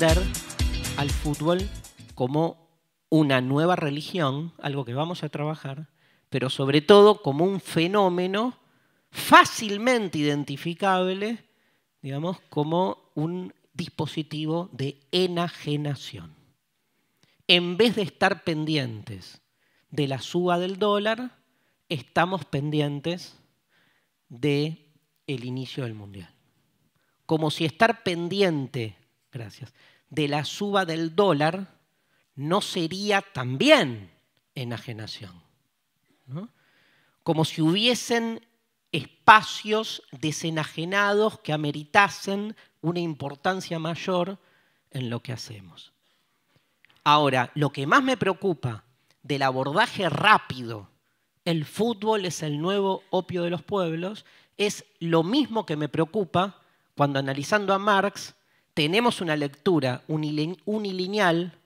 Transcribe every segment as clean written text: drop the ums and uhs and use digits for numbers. entender al fútbol como una nueva religión, algo que vamos a trabajar, pero sobre todo como un fenómeno fácilmente identificable, digamos, como un dispositivo de enajenación. En vez de estar pendientes de la suba del dólar, estamos pendientes del inicio del Mundial. Como si estar pendiente, gracias, de la suba del dólar no sería también enajenación, ¿no? Como si hubiesen espacios desenajenados que ameritasen una importancia mayor en lo que hacemos. Ahora, lo que más me preocupa del abordaje rápido, el fútbol es el nuevo opio de los pueblos, es lo mismo que me preocupa cuando analizando a Marx tenemos una lectura unilineal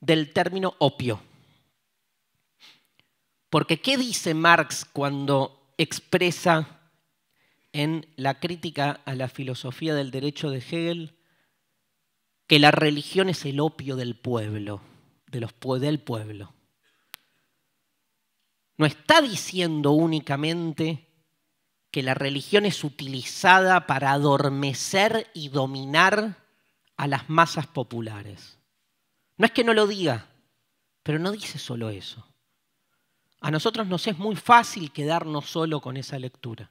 del término opio. Porque ¿qué dice Marx cuando expresa en la crítica a la filosofía del derecho de Hegel que la religión es el opio del pueblo, del pueblo? No está diciendo únicamente que la religión es utilizada para adormecer y dominar a las masas populares. No es que no lo diga, pero no dice solo eso. A nosotros nos es muy fácil quedarnos solo con esa lectura,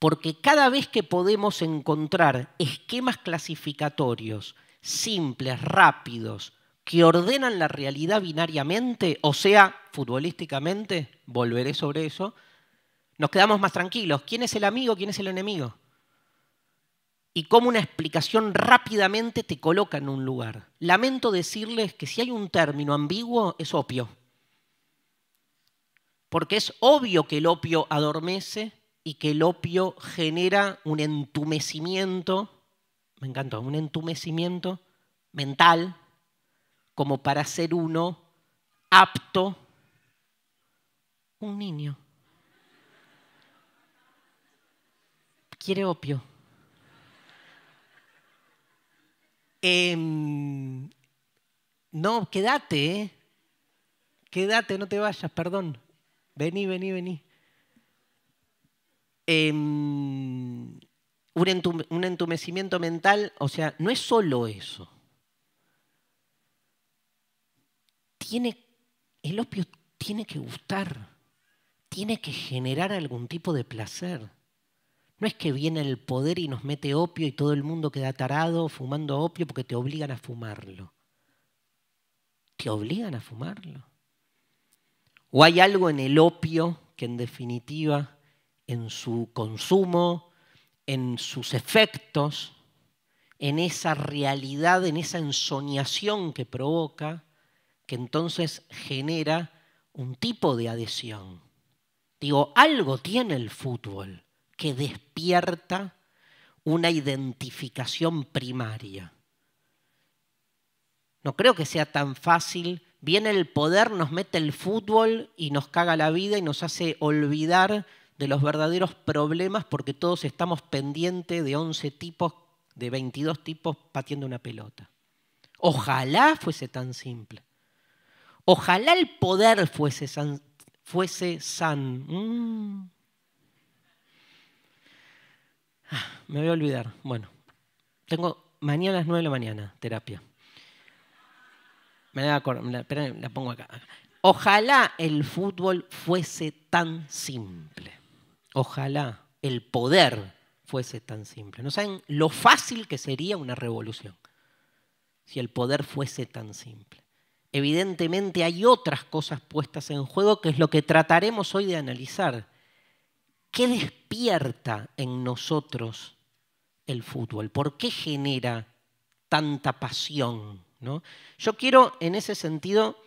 porque cada vez que podemos encontrar esquemas clasificatorios simples, rápidos, que ordenan la realidad binariamente, o sea, futbolísticamente, volveré sobre eso, nos quedamos más tranquilos. ¿Quién es el amigo? ¿Quién es el enemigo? Y cómo una explicación rápidamente te coloca en un lugar. Lamento decirles que si hay un término ambiguo, es opio. Porque es obvio que el opio adormece y que el opio genera un entumecimiento, me encantó, un entumecimiento mental, como para ser uno apto, un niño. Quiere opio. No, quédate, quédate, no te vayas, perdón. Vení. Un entumecimiento mental, o sea, no es solo eso. El opio tiene que gustar, tiene que generar algún tipo de placer. No es que viene el poder y nos mete opio y todo el mundo queda tarado fumando opio porque te obligan a fumarlo. Te obligan a fumarlo. O hay algo en el opio que en definitiva, en su consumo, en sus efectos, en esa realidad, en esa ensoñación que provoca, que entonces genera un tipo de adhesión. Digo, algo tiene el fútbol que despierta una identificación primaria. No creo que sea tan fácil. Viene el poder, nos mete el fútbol y nos caga la vida y nos hace olvidar de los verdaderos problemas porque todos estamos pendientes de 11 tipos, de 22 tipos pateando una pelota. Ojalá fuese tan simple. Ojalá el poder fuese san. Me voy a olvidar. Bueno, tengo mañana a las 9 de la mañana, terapia. La pongo acá. Ojalá el fútbol fuese tan simple. Ojalá el poder fuese tan simple. No saben lo fácil que sería una revolución si el poder fuese tan simple. Evidentemente hay otras cosas puestas en juego que es lo que trataremos hoy de analizar. ¿Qué despierta en nosotros el fútbol? ¿Por qué genera tanta pasión, ¿no? Yo quiero, en ese sentido,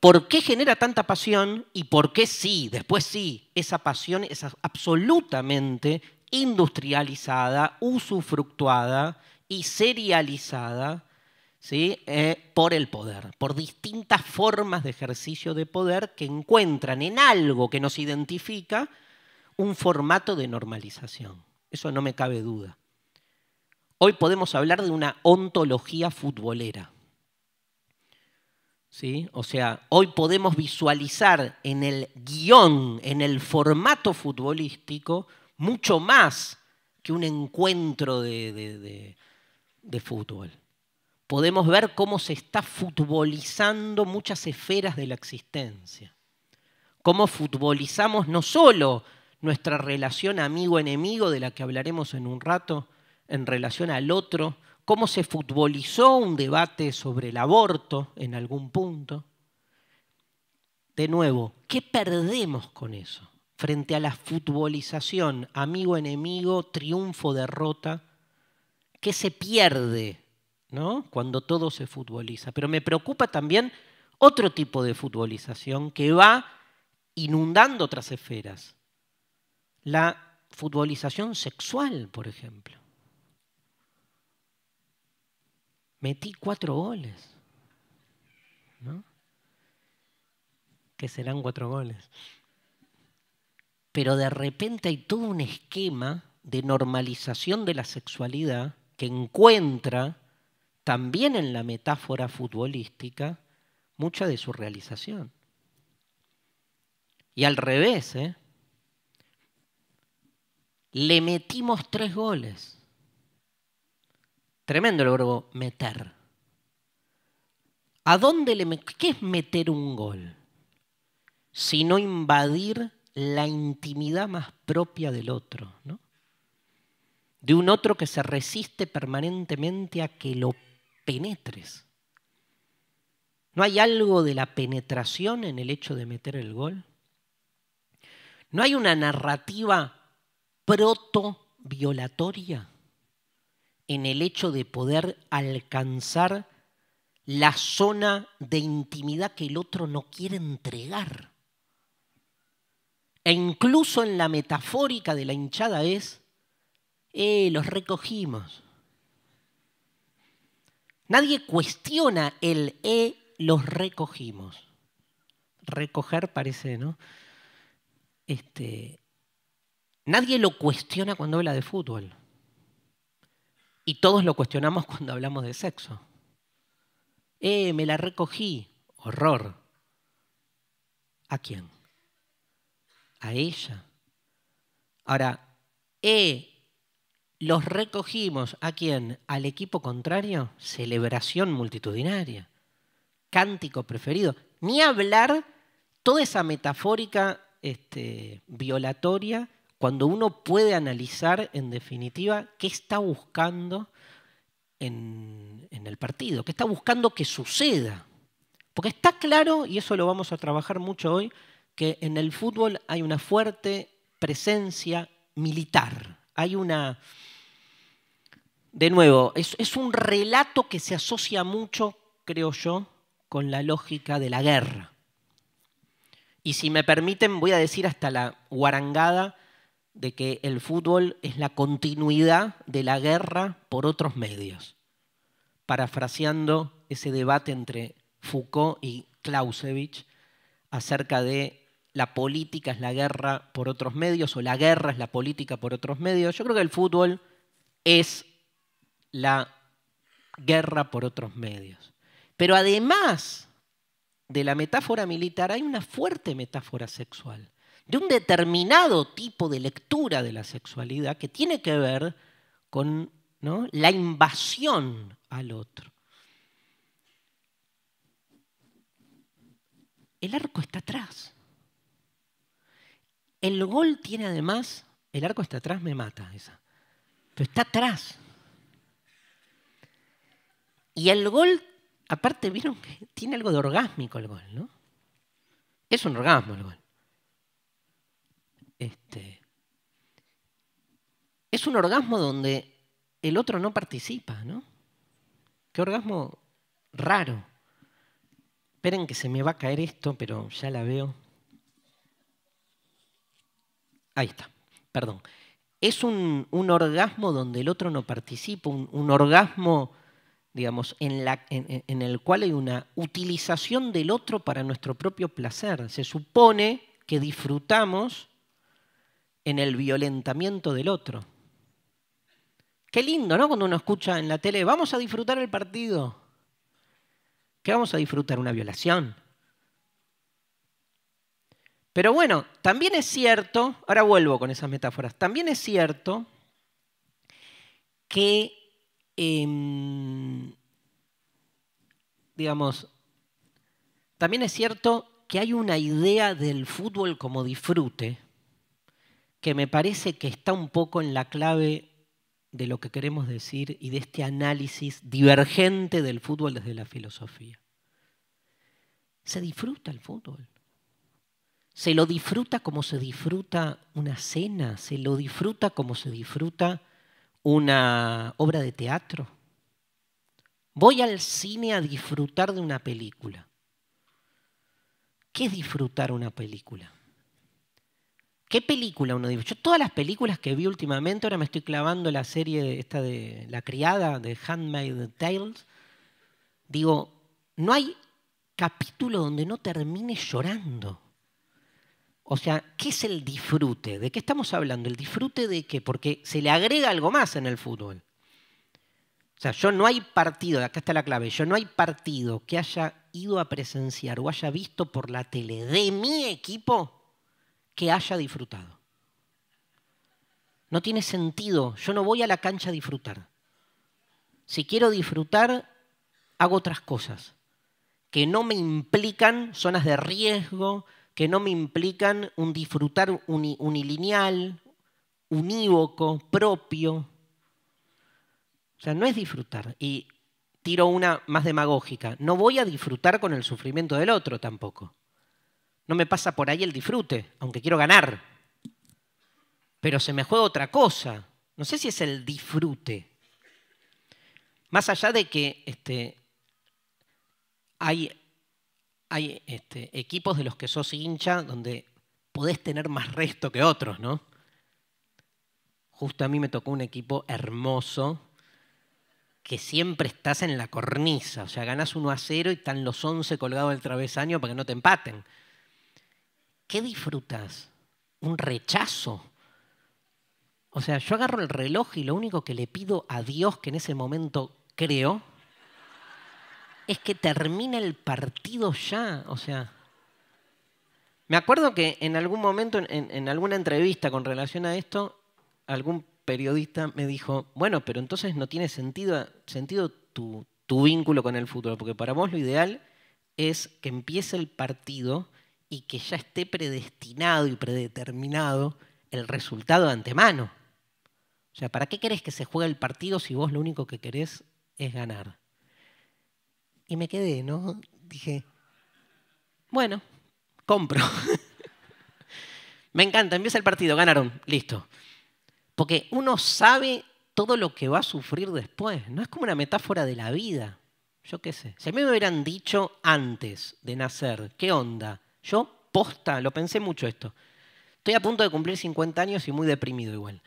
¿por qué genera tanta pasión y por qué sí, después sí, esa pasión es absolutamente industrializada, usufructuada y serializada, ¿sí? Por el poder, por distintas formas de ejercicio de poder que encuentran en algo que nos identifica un formato de normalización? Eso no me cabe duda. Hoy podemos hablar de una ontología futbolera. ¿Sí? O sea, hoy podemos visualizar en el guión, en el formato futbolístico, mucho más que un encuentro de fútbol. Podemos ver cómo se está futbolizando muchas esferas de la existencia. Cómo futbolizamos no solo nuestra relación amigo-enemigo, de la que hablaremos en un rato, en relación al otro, cómo se futbolizó un debate sobre el aborto en algún punto. De nuevo, ¿qué perdemos con eso? Frente a la futbolización, amigo-enemigo, triunfo-derrota, ¿qué se pierde, no? Cuando todo se futboliza. Pero me preocupa también otro tipo de futbolización que va inundando otras esferas. La futbolización sexual, por ejemplo. Metí 4 goles. ¿No? ¿Qué serán 4 goles? Pero de repente hay todo un esquema de normalización de la sexualidad que encuentra también en la metáfora futbolística mucha de su realización. Y al revés, ¿eh? Le metimos 3 goles. Tremendo el verbo meter. ¿A dónde ¿Qué es meter un gol? Sino invadir la intimidad más propia del otro, ¿no? De un otro que se resiste permanentemente a que lo penetres. ¿No hay algo de la penetración en el hecho de meter el gol? ¿No hay una narrativa proto-violatoria en el hecho de poder alcanzar la zona de intimidad que el otro no quiere entregar? E incluso en la metafórica de la hinchada es, los recogimos. Nadie cuestiona el los recogimos. Recoger parece, ¿no? Nadie lo cuestiona cuando habla de fútbol. Y todos lo cuestionamos cuando hablamos de sexo. Me la recogí. Horror. ¿A quién? A ella. Ahora, los recogimos. ¿A quién? Al equipo contrario. Celebración multitudinaria. Cántico preferido. Ni hablar toda esa metafórica violatoria, cuando uno puede analizar, en definitiva, qué está buscando en el partido, qué está buscando que suceda. Porque está claro, y eso lo vamos a trabajar mucho hoy, que en el fútbol hay una fuerte presencia militar. Hay una... De nuevo, es un relato que se asocia mucho, creo yo, con la lógica de la guerra. Y si me permiten, voy a decir hasta la guarangada de que el fútbol es la continuidad de la guerra por otros medios. Parafraseando ese debate entre Foucault y Clausewitz acerca de la política es la guerra por otros medios o la guerra es la política por otros medios. Yo creo que el fútbol es la guerra por otros medios. Pero además de la metáfora militar hay una fuerte metáfora sexual, de un determinado tipo de lectura de la sexualidad que tiene que ver con, ¿no?, la invasión al otro. El arco está atrás. El gol tiene además, el arco está atrás, me mata esa, pero está atrás. Y el gol, aparte, vieron que tiene algo de orgásmico el gol, ¿no? Es un orgasmo el gol. Es un orgasmo donde el otro no participa, ¿no? Qué orgasmo raro. Esperen que se me va a caer esto, pero ya la veo. Ahí está, perdón. Es un orgasmo donde el otro no participa, un orgasmo, digamos, en el cual hay una utilización del otro para nuestro propio placer. Se supone que disfrutamos en el violentamiento del otro. Qué lindo, ¿no? Cuando uno escucha en la tele, vamos a disfrutar el partido. ¿Qué vamos a disfrutar? Una violación. Pero bueno, también es cierto, ahora vuelvo con esas metáforas, también es cierto que, digamos, también es cierto que hay una idea del fútbol como disfrute que me parece que está un poco en la clave de lo que queremos decir y de este análisis divergente del fútbol desde la filosofía. Se disfruta el fútbol. Se lo disfruta como se disfruta una cena, se lo disfruta como se disfruta una obra de teatro. Voy al cine a disfrutar de una película. ¿Qué es disfrutar una película? ¿Qué película uno disfruta? Yo todas las películas que vi últimamente, ahora me estoy clavando la serie esta de La Criada, de Handmaid's Tale, digo, no hay capítulo donde no termine llorando. O sea, ¿qué es el disfrute? ¿De qué estamos hablando? ¿El disfrute de qué? Porque se le agrega algo más en el fútbol. O sea, yo no hay partido, acá está la clave, yo no hay partido que haya ido a presenciar o haya visto por la tele de mi equipo que haya disfrutado. No tiene sentido. Yo no voy a la cancha a disfrutar. Si quiero disfrutar, hago otras cosas que no me implican zonas de riesgo, que no me implican un disfrutar unilineal, unívoco, propio. O sea, no es disfrutar. Y tiro una más demagógica. No voy a disfrutar con el sufrimiento del otro tampoco. No me pasa por ahí el disfrute, aunque quiero ganar. Pero se me juega otra cosa. No sé si es el disfrute. Más allá de que hay equipos de los que sos hincha donde podés tener más resto que otros, ¿no? Justo a mí me tocó un equipo hermoso que siempre estás en la cornisa. O sea, ganás 1-0 y están los 11 colgados del travesaño para que no te empaten. ¿Qué disfrutas? Un rechazo. O sea, yo agarro el reloj y lo único que le pido a Dios, que en ese momento creo, es que termine el partido ya. O sea, me acuerdo que en algún momento, en alguna entrevista con relación a esto, algún periodista me dijo, bueno, pero entonces no tiene sentido tu vínculo con el fútbol, porque para vos lo ideal es que empiece el partido y que ya esté predestinado y predeterminado el resultado de antemano. O sea, ¿para qué querés que se juegue el partido si vos lo único que querés es ganar? Y me quedé, ¿no? Dije, bueno, compro. Me encanta, empieza el partido, ganaron, listo. Porque uno sabe todo lo que va a sufrir después. No es como una metáfora de la vida. Yo qué sé. Si a mí me hubieran dicho antes de nacer, ¿qué onda? Yo, posta, lo pensé mucho esto. Estoy a punto de cumplir 50 años y muy deprimido igual.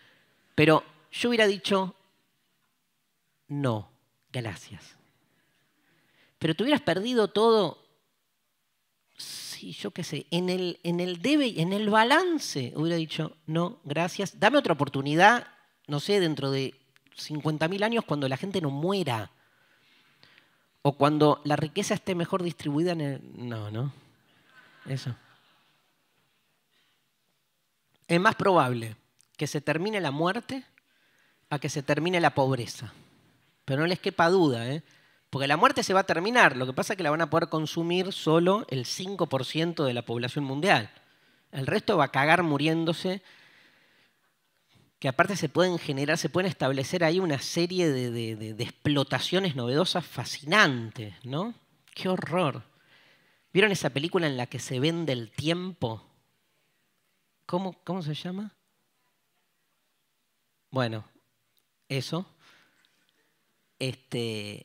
Pero yo hubiera dicho, no, gracias. Pero te hubieras perdido todo, sí, yo qué sé, en el debe, en el balance, hubiera dicho, no, gracias, dame otra oportunidad, no sé, dentro de 50.000 años cuando la gente no muera. O cuando la riqueza esté mejor distribuida en el... No, no. Eso. Es más probable que se termine la muerte a que se termine la pobreza. Pero no les quepa duda, ¿eh? Porque la muerte se va a terminar, lo que pasa es que la van a poder consumir solo el 5% de la población mundial. El resto va a cagar muriéndose, que aparte se pueden generar, se pueden establecer ahí una serie de explotaciones novedosas fascinantes, ¿no? ¡Qué horror! ¿Vieron esa película en la que se vende el tiempo? ¿Cómo se llama? Bueno, eso. Que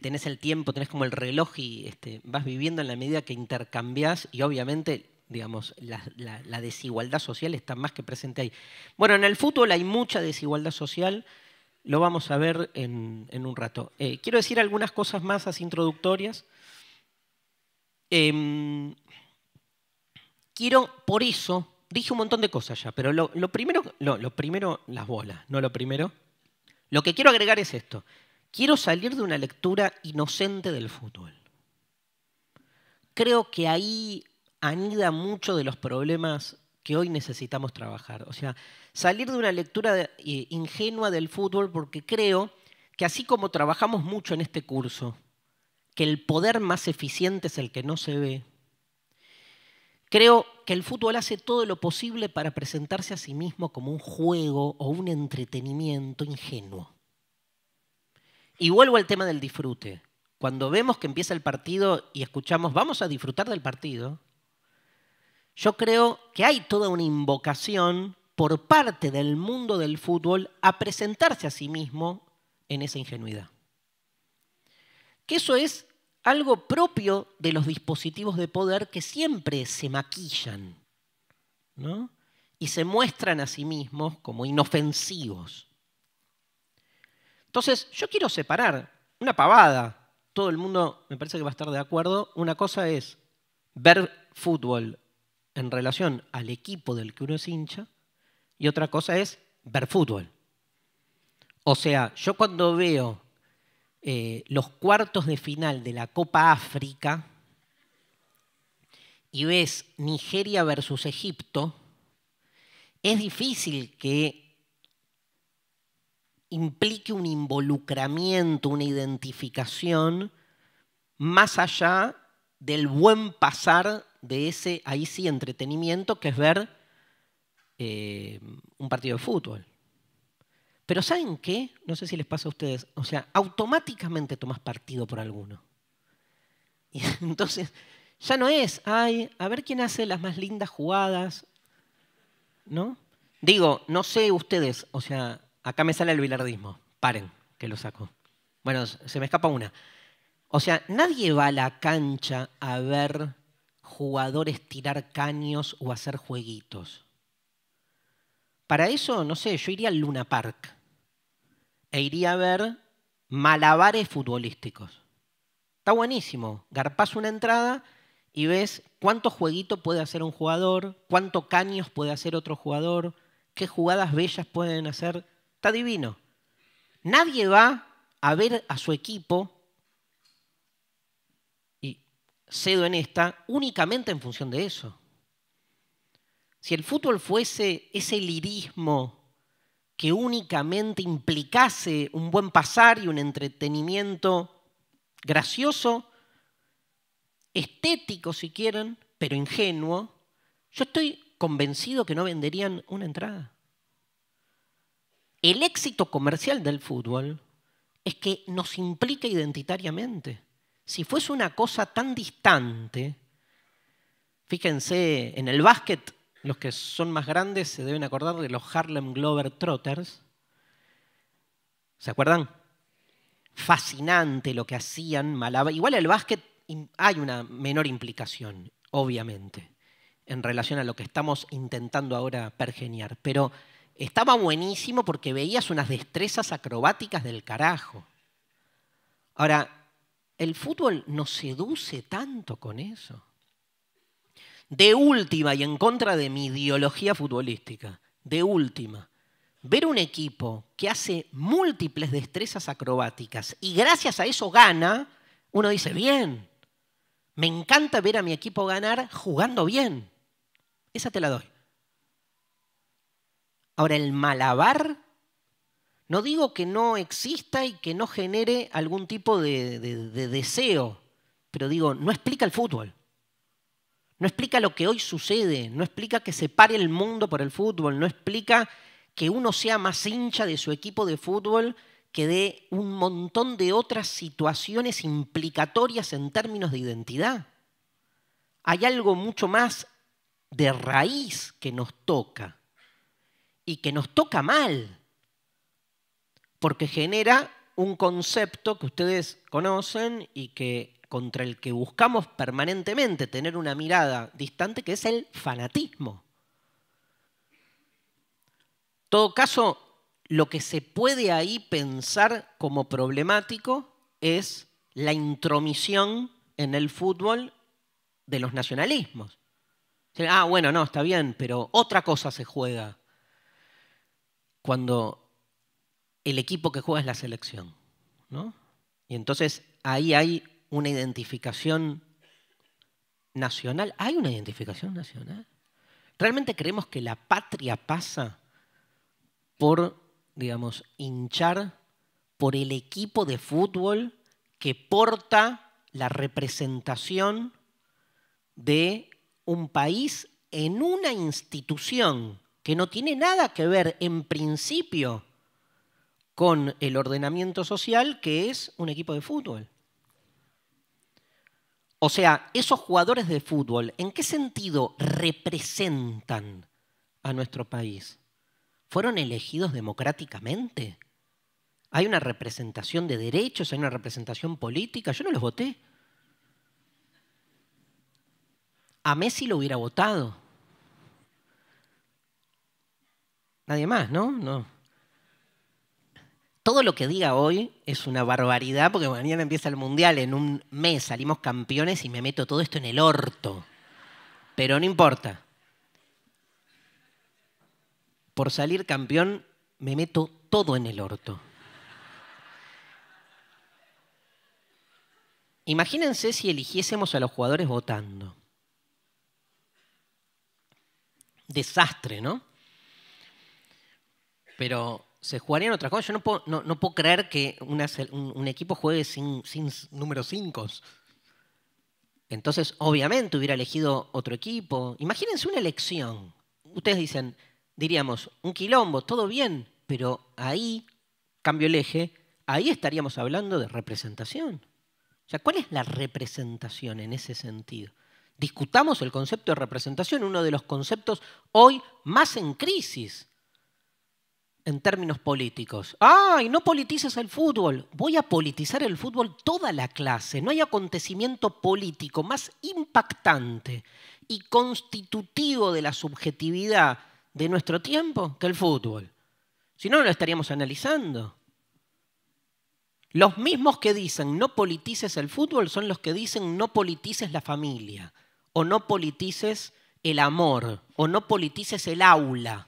tenés el tiempo, tenés como el reloj y vas viviendo en la medida que intercambiás y obviamente, digamos, la desigualdad social está más que presente ahí. Bueno, en el fútbol hay mucha desigualdad social, lo vamos a ver en un rato. Quiero decir algunas cosas más así introductorias. Quiero, por eso, dije un montón de cosas ya, pero lo primero las bolas, no lo primero. Lo que quiero agregar es esto. Quiero salir de una lectura inocente del fútbol. Creo que ahí anida mucho de los problemas que hoy necesitamos trabajar. O sea, salir de una lectura ingenua del fútbol, porque creo que así como trabajamos mucho en este curso, que el poder más eficiente es el que no se ve, creo que el fútbol hace todo lo posible para presentarse a sí mismo como un juego o un entretenimiento ingenuo. Y vuelvo al tema del disfrute. Cuando vemos que empieza el partido y escuchamos vamos a disfrutar del partido, yo creo que hay toda una invocación por parte del mundo del fútbol a presentarse a sí mismo en esa ingenuidad. Que eso es algo propio de los dispositivos de poder que siempre se maquillan, ¿no? Y se muestran a sí mismos como inofensivos. Entonces, yo quiero separar una pavada. Todo el mundo me parece que va a estar de acuerdo. Una cosa es ver fútbol en relación al equipo del que uno es hincha y otra cosa es ver fútbol. O sea, yo cuando veo los cuartos de final de la Copa África y ves Nigeria versus Egipto, es difícil que implique un involucramiento, una identificación, más allá del buen pasar de ese, ahí sí, entretenimiento, que es ver un partido de fútbol. Pero ¿saben qué? No sé si les pasa a ustedes. O sea, automáticamente tomás partido por alguno. Y entonces, ya no es, ay, a ver quién hace las más lindas jugadas, ¿no? Digo, no sé ustedes, o sea, acá me sale el bilardismo. Paren, que lo saco. Bueno, se me escapa una. O sea, nadie va a la cancha a ver jugadores tirar caños o hacer jueguitos. Para eso, no sé, yo iría al Luna Park e iría a ver malabares futbolísticos. Está buenísimo. Garpás una entrada y ves cuánto jueguito puede hacer un jugador, cuántos caños puede hacer otro jugador, qué jugadas bellas pueden hacer. Está divino. Nadie va a ver a su equipo, y cedo en esta, únicamente en función de eso. Si el fútbol fuese ese lirismo que únicamente implicase un buen pasar y un entretenimiento gracioso, estético si quieren, pero ingenuo, yo estoy convencido que no venderían una entrada. El éxito comercial del fútbol es que nos implica identitariamente. Si fuese una cosa tan distante, fíjense, en el básquet, los que son más grandes se deben acordar de los Harlem Globetrotters. ¿Se acuerdan? Fascinante lo que hacían. Igual el básquet hay una menor implicación, obviamente, en relación a lo que estamos intentando ahora pergeñar. Pero estaba buenísimo porque veías unas destrezas acrobáticas del carajo. Ahora, el fútbol nos seduce tanto con eso. De última, y en contra de mi ideología futbolística, de última, ver un equipo que hace múltiples destrezas acrobáticas y gracias a eso gana, uno dice, bien, me encanta ver a mi equipo ganar jugando bien. Esa te la doy. Ahora, el malabar, no digo que no exista y que no genere algún tipo de deseo, pero digo, no explica el fútbol. No explica lo que hoy sucede, no explica que se pare el mundo por el fútbol, no explica que uno sea más hincha de su equipo de fútbol que de un montón de otras situaciones implicatorias en términos de identidad. Hay algo mucho más de raíz que nos toca. Y que nos toca mal, porque genera un concepto que ustedes conocen y que contra el que buscamos permanentemente tener una mirada distante, que es el fanatismo. En todo caso, lo que se puede ahí pensar como problemático es la intromisión en el fútbol de los nacionalismos. Ah, bueno, no, está bien, pero otra cosa se juega. Cuando el equipo que juega es la selección, ¿no? Y entonces ahí hay una identificación nacional. ¿Hay una identificación nacional? ¿Realmente creemos que la patria pasa por, digamos, hinchar por el equipo de fútbol que porta la representación de un país en una institución que no tiene nada que ver en principio con el ordenamiento social, que es un equipo de fútbol? O sea, esos jugadores de fútbol, ¿en qué sentido representan a nuestro país? ¿Fueron elegidos democráticamente? ¿Hay una representación de derechos? ¿Hay una representación política? Yo no los voté. A Messi lo hubiera votado. Nadie más, ¿no? No. Todo lo que diga hoy es una barbaridad porque mañana empieza el Mundial, en un mes salimos campeones y me meto todo esto en el orto. Pero no importa. Por salir campeón me meto todo en el orto. Imagínense si eligiésemos a los jugadores votando. Desastre, ¿no? Pero se jugarían otras cosas. Yo no puedo creer que un equipo juegue sin número 5. Entonces, obviamente, hubiera elegido otro equipo. Imagínense una elección. Ustedes dicen, diríamos, un quilombo, todo bien, pero ahí, cambio el eje, ahí estaríamos hablando de representación. O sea, ¿cuál es la representación en ese sentido? Discutamos el concepto de representación, uno de los conceptos hoy más en crisis en términos políticos. ¡Ay, no politices el fútbol! Voy a politizar el fútbol toda la clase. No hay acontecimiento político más impactante y constitutivo de la subjetividad de nuestro tiempo que el fútbol. Si no, no lo estaríamos analizando. Los mismos que dicen no politices el fútbol son los que dicen no politices la familia, o no politices el amor, o no politices el aula.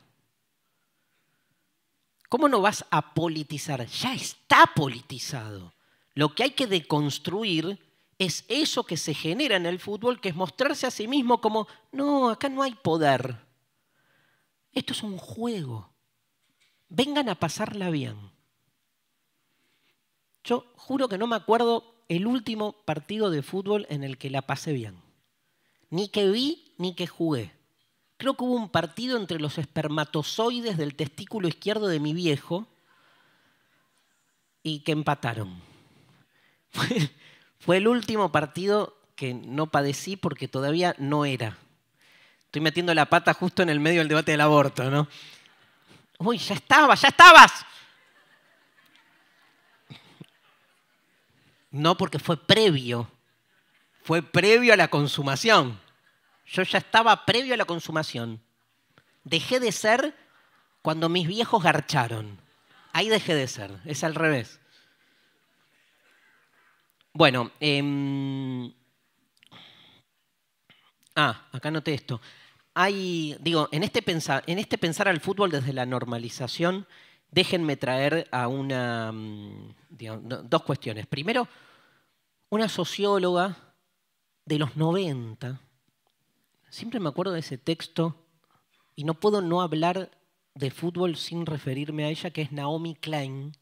¿Cómo no vas a politizar? Ya está politizado. Lo que hay que deconstruir es eso que se genera en el fútbol, que es mostrarse a sí mismo como, no, acá no hay poder. Esto es un juego. Vengan a pasarla bien. Yo juro que no me acuerdo el último partido de fútbol en el que la pasé bien. Ni que vi, ni que jugué. Creo que hubo un partido entre los espermatozoides del testículo izquierdo de mi viejo y que empataron. Fue el último partido que no padecí porque todavía no era. Estoy metiendo la pata justo en el medio del debate del aborto, ¿no? ¡Uy, ya estaba, ya estabas! No, porque fue previo a la consumación. Yo ya estaba previo a la consumación. Dejé de ser cuando mis viejos garcharon. Ahí dejé de ser, es al revés. Bueno, acá noté esto. En este pensar al fútbol desde la normalización, déjenme traer a dos cuestiones. Primero, una socióloga de los 90. Siempre me acuerdo de ese texto y no puedo no hablar de fútbol sin referirme a ella, que es Naomi Klein.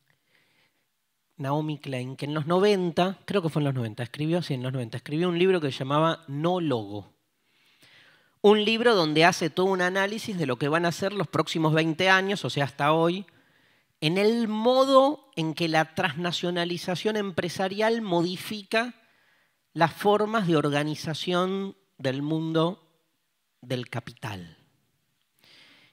Naomi Klein, que en los 90, creo que fue en los 90, escribió un libro que se llamaba No Logo. Un libro donde hace todo un análisis de lo que van a ser los próximos 20 años, o sea, hasta hoy, en el modo en que la transnacionalización empresarial modifica las formas de organización del mundo del capital.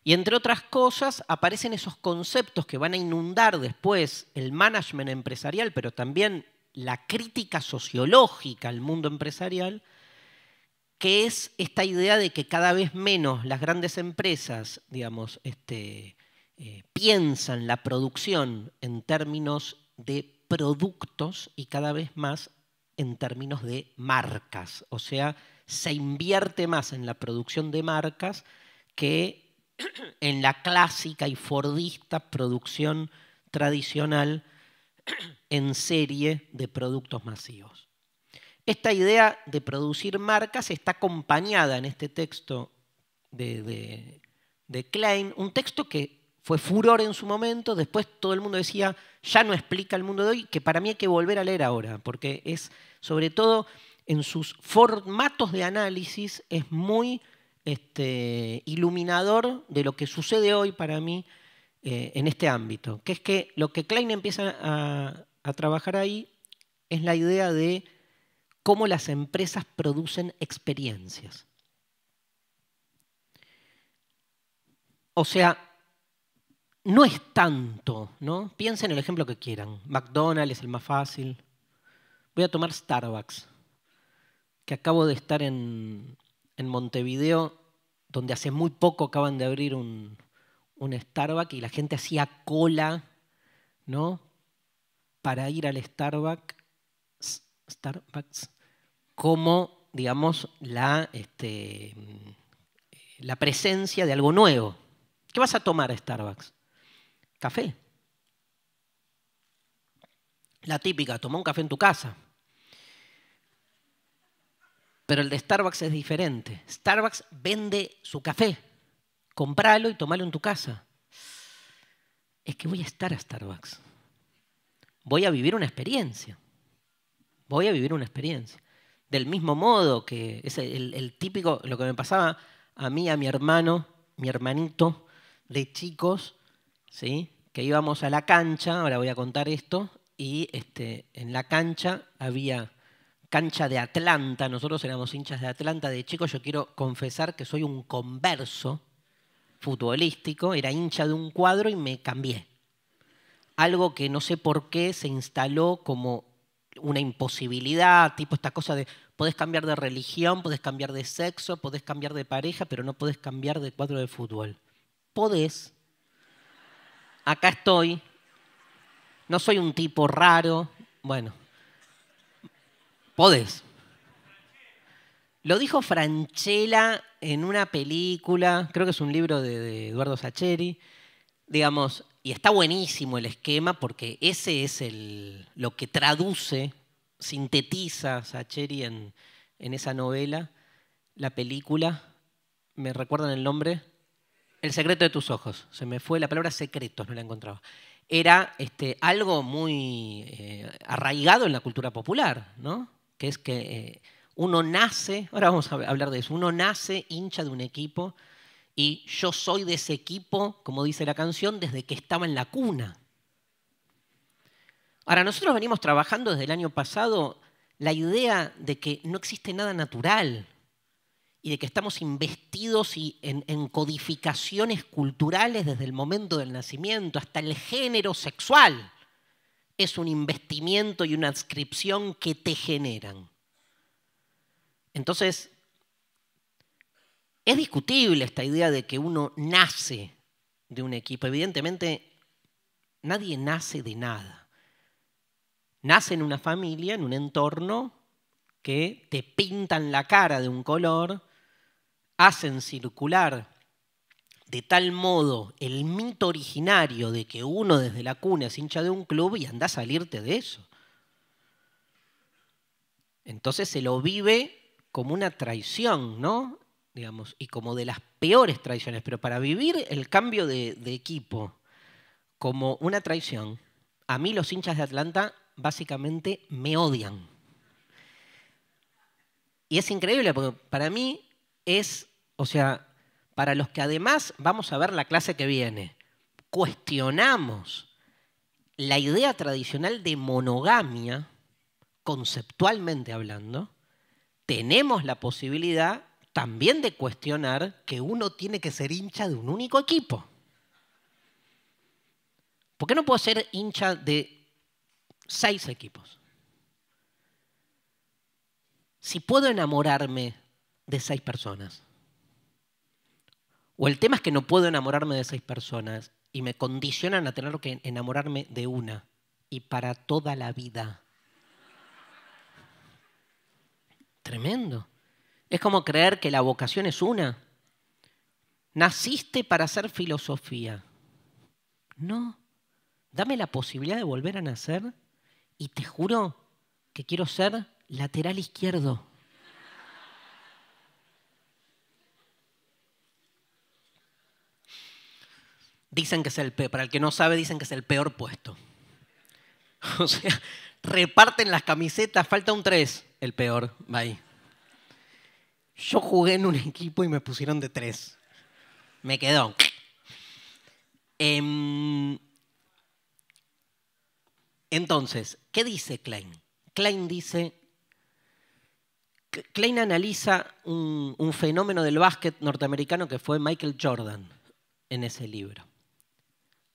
Y entre otras cosas aparecen esos conceptos que van a inundar después el management empresarial, pero también la crítica sociológica al mundo empresarial, que es esta idea de que cada vez menos las grandes empresas, digamos, piensan la producción en términos de productos y cada vez más en términos de marcas. O sea, se invierte más en la producción de marcas que en la clásica y fordista producción tradicional en serie de productos masivos. Esta idea de producir marcas está acompañada en este texto de Klein, un texto que fue furor en su momento, después todo el mundo decía, ya no explica el mundo de hoy, que para mí hay que volver a leer ahora, porque es, sobre todo en sus formatos de análisis, es muy iluminador de lo que sucede hoy para mí en este ámbito, que es que lo que Klein empieza a trabajar ahí es la idea de cómo las empresas producen experiencias. O sea, no es tanto, ¿no? Piensen en el ejemplo que quieran. McDonald's es el más fácil. Voy a tomar Starbucks, que acabo de estar en Montevideo, donde hace muy poco acaban de abrir un Starbucks y la gente hacía cola, ¿no? Para ir al Starbucks como, digamos, la presencia de algo nuevo. ¿Qué vas a tomar a Starbucks? Café. La típica, toma un café en tu casa. Pero el de Starbucks es diferente. Starbucks vende su café. Compralo y tomalo en tu casa. Es que voy a estar a Starbucks. Voy a vivir una experiencia. Voy a vivir una experiencia. Del mismo modo que es el típico, lo que me pasaba a mí, a mi hermano, mi hermanito, de chicos, ¿sí? Que íbamos a la cancha, ahora voy a contar esto, y en la cancha había cancha de Atlanta, nosotros éramos hinchas de Atlanta de chicos, yo quiero confesar que soy un converso futbolístico, era hincha de un cuadro y me cambié. Algo que no sé por qué se instaló como una imposibilidad, tipo esta cosa de podés cambiar de religión, podés cambiar de sexo, podés cambiar de pareja, pero no podés cambiar de cuadro de fútbol. Podés. Acá estoy. No soy un tipo raro. Bueno. Podés. Lo dijo Franchella en una película, creo que es un libro de Eduardo Sacheri, digamos, y está buenísimo el esquema porque ese es lo que traduce, sintetiza Sacheri en esa novela, la película, ¿me recuerdan el nombre? El secreto de tus ojos. Se me fue la palabra secretos, no la encontraba. Era algo muy arraigado en la cultura popular, ¿no? Que es que uno nace, ahora vamos a hablar de eso, uno nace hincha de un equipo y yo soy de ese equipo, como dice la canción, desde que estaba en la cuna. Ahora, nosotros venimos trabajando desde el año pasado la idea de que no existe nada natural, y de que estamos investidos en codificaciones culturales desde el momento del nacimiento, hasta el género sexual es un investimiento y una adscripción que te generan. Entonces, es discutible esta idea de que uno nace de un equipo. Evidentemente, nadie nace de nada. Nace en una familia, en un entorno que te pintan la cara de un color, hacen circular de tal modo el mito originario de que uno desde la cuna es hincha de un club y anda a salirte de eso. Entonces se lo vive como una traición, ¿no? Digamos, y como de las peores traiciones. Pero para vivir el cambio de equipo como una traición, a mí los hinchas de Atlanta básicamente me odian. Y es increíble porque para mí es, o sea, para los que además, vamos a ver la clase que viene, cuestionamos la idea tradicional de monogamia, conceptualmente hablando, tenemos la posibilidad también de cuestionar que uno tiene que ser hincha de un único equipo. ¿Por qué no puedo ser hincha de 6 equipos? Si puedo enamorarme de 6 personas. O el tema es que no puedo enamorarme de 6 personas y me condicionan a tener que enamorarme de una y para toda la vida. Tremendo. Es como creer que la vocación es una. Naciste para hacer filosofía. No. dame la posibilidad de volver a nacer y te juro que quiero ser lateral izquierdo. Dicen que es el peor, para el que no sabe, dicen que es el peor puesto. O sea, reparten las camisetas, falta un 3, el peor, va ahí. Yo jugué en un equipo y me pusieron de 3. Me quedó. Entonces, ¿qué dice Klein? Klein dice, Klein analiza un fenómeno del básquet norteamericano que fue Michael Jordan en ese libro.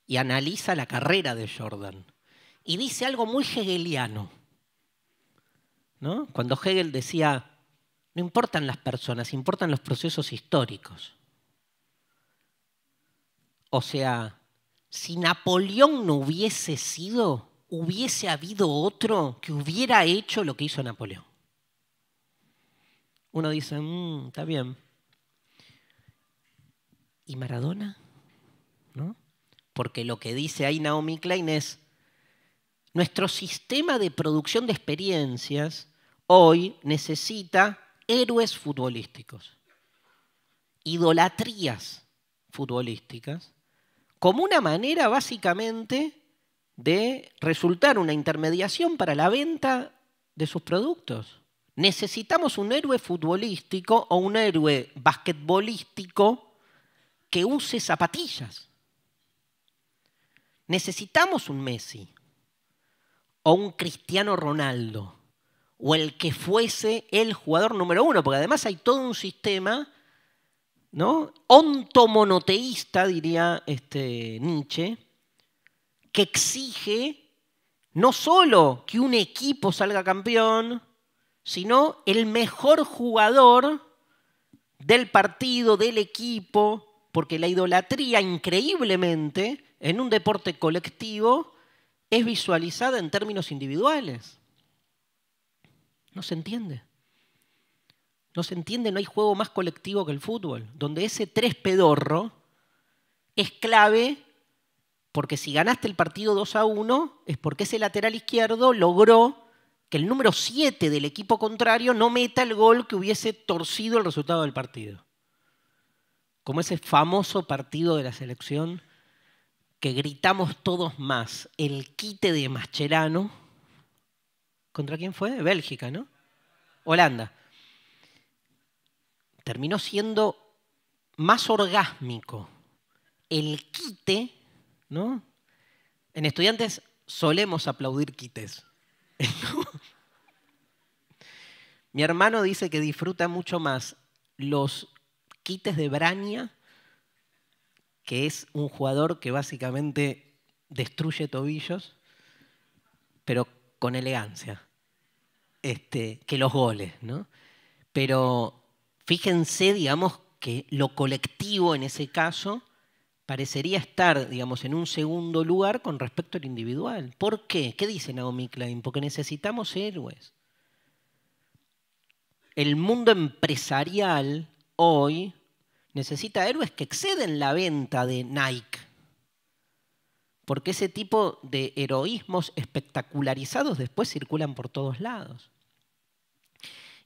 Y analiza la carrera de Jordan. Y dice algo muy hegeliano, ¿no? Cuando Hegel decía, no importan las personas, importan los procesos históricos. O sea, si Napoleón no hubiese sido, hubiese habido otro que hubiera hecho lo que hizo Napoleón. Uno dice, está bien. ¿Y Maradona? ¿No? Porque lo que dice ahí Naomi Klein es, nuestro sistema de producción de experiencias hoy necesita héroes futbolísticos, idolatrías futbolísticas, como una manera básicamente de resultar una intermediación para la venta de sus productos. Necesitamos un héroe futbolístico o un héroe basquetbolístico que use zapatillas. Necesitamos un Messi o un Cristiano Ronaldo o el que fuese el jugador número uno, porque además hay todo un sistema, ¿no?, ontomonoteísta, diría Nietzsche, que exige no solo que un equipo salga campeón, sino el mejor jugador del partido, del equipo, porque la idolatría, increíblemente, en un deporte colectivo, es visualizada en términos individuales. No se entiende. No se entiende, no hay juego más colectivo que el fútbol, donde ese tres pedorro es clave, porque si ganaste el partido 2-1 es porque ese lateral izquierdo logró que el número 7 del equipo contrario no meta el gol que hubiese torcido el resultado del partido. Como ese famoso partido de la selección que gritamos todos más, el quite de Mascherano. ¿Contra quién fue? Bélgica, ¿no? Holanda. Terminó siendo más orgásmico el quite, ¿no? En Estudiantes solemos aplaudir quites. Mi hermano dice que disfruta mucho más los quites de Braña, que es un jugador que básicamente destruye tobillos, pero con elegancia, que los goles, ¿no? Pero fíjense, digamos, que lo colectivo en ese caso parecería estar, digamos, en un segundo lugar con respecto al individual. ¿Por qué? ¿Qué dice Naomi Klein? Porque necesitamos héroes. El mundo empresarial hoy necesita héroes que exceden la venta de Nike. Porque ese tipo de heroísmos espectacularizados después circulan por todos lados.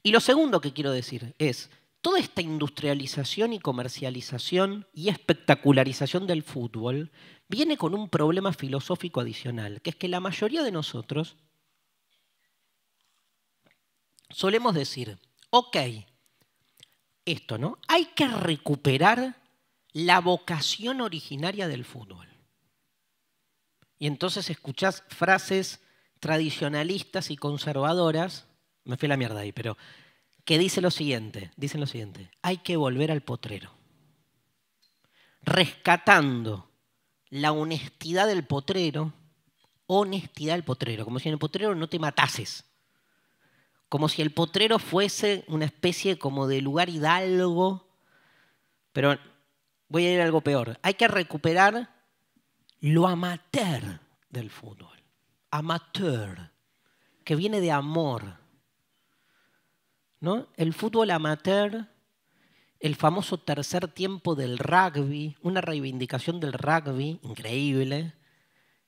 Y lo segundo que quiero decir es, toda esta industrialización y comercialización y espectacularización del fútbol viene con un problema filosófico adicional, que es que la mayoría de nosotros solemos decir, ok, esto, ¿no?, hay que recuperar la vocación originaria del fútbol. Y entonces escuchás frases tradicionalistas y conservadoras, me fui a la mierda ahí, pero que dicen lo siguiente, hay que volver al potrero, rescatando la honestidad del potrero, como si en el potrero no te matases, como si el potrero fuese una especie como de lugar hidalgo, pero voy a ir a algo peor, hay que recuperar lo amateur del fútbol, amateur, que viene de amor, ¿no? El fútbol amateur, el famoso tercer tiempo del rugby, una reivindicación del rugby increíble,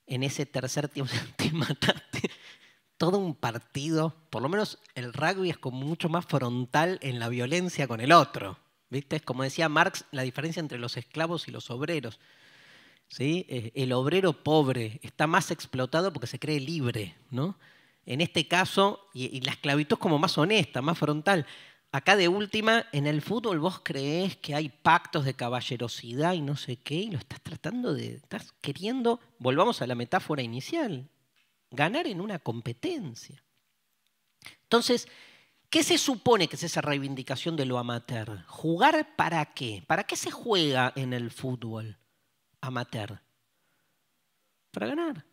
en ese tercer tiempo te mataste todo un partido. Por lo menos el rugby es como mucho más frontal en la violencia con el otro, ¿viste? Es como decía Marx, la diferencia entre los esclavos y los obreros, ¿sí? El obrero pobre está más explotado porque se cree libre, ¿no? En este caso, y la esclavitud es como más honesta, más frontal. Acá de última, en el fútbol vos creés que hay pactos de caballerosidad y no sé qué, y lo estás tratando de... Estás queriendo, volvamos a la metáfora inicial, ganar en una competencia. Entonces, ¿qué se supone que es esa reivindicación de lo amateur? ¿Jugar para qué? ¿Para qué se juega en el fútbol amateur? Para ganar.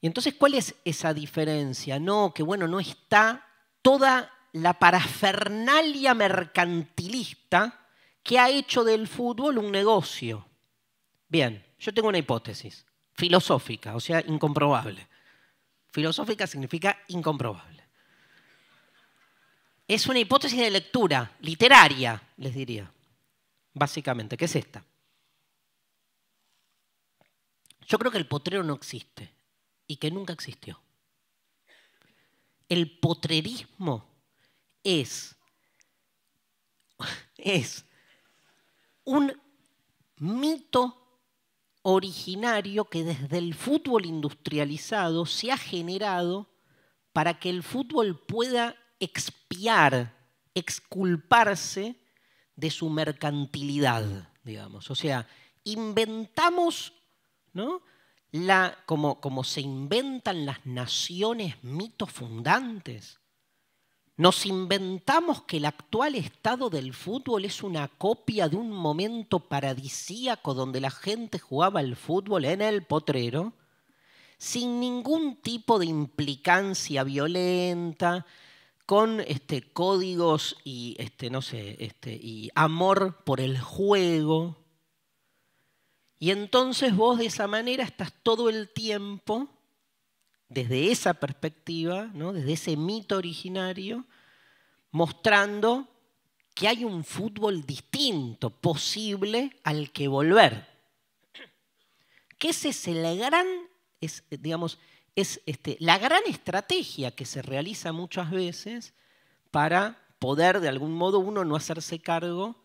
Y entonces, ¿cuál es esa diferencia? No, que bueno, no está toda la parafernalia mercantilista que ha hecho del fútbol un negocio. Bien, yo tengo una hipótesis filosófica, o sea, incomprobable. Filosófica significa incomprobable. Es una hipótesis de lectura, literaria, les diría, básicamente, que es esta. Yo creo que el potrero no existe y que nunca existió. El potrerismo es un mito originario que desde el fútbol industrializado se ha generado para que el fútbol pueda expiar, exculparse de su mercantilidad, digamos. O sea, inventamos, ¿no? Como se inventan las naciones mitos fundantes, nos inventamos que el actual estado del fútbol es una copia de un momento paradisíaco donde la gente jugaba el fútbol en el potrero sin ningún tipo de implicancia violenta, con códigos y, y amor por el juego. Y entonces vos de esa manera estás todo el tiempo, desde esa perspectiva, ¿no? Desde ese mito originario, mostrando que hay un fútbol distinto, posible, al que volver. Que ese es el gran, la gran estrategia que se realiza muchas veces para poder, de algún modo, uno no hacerse cargo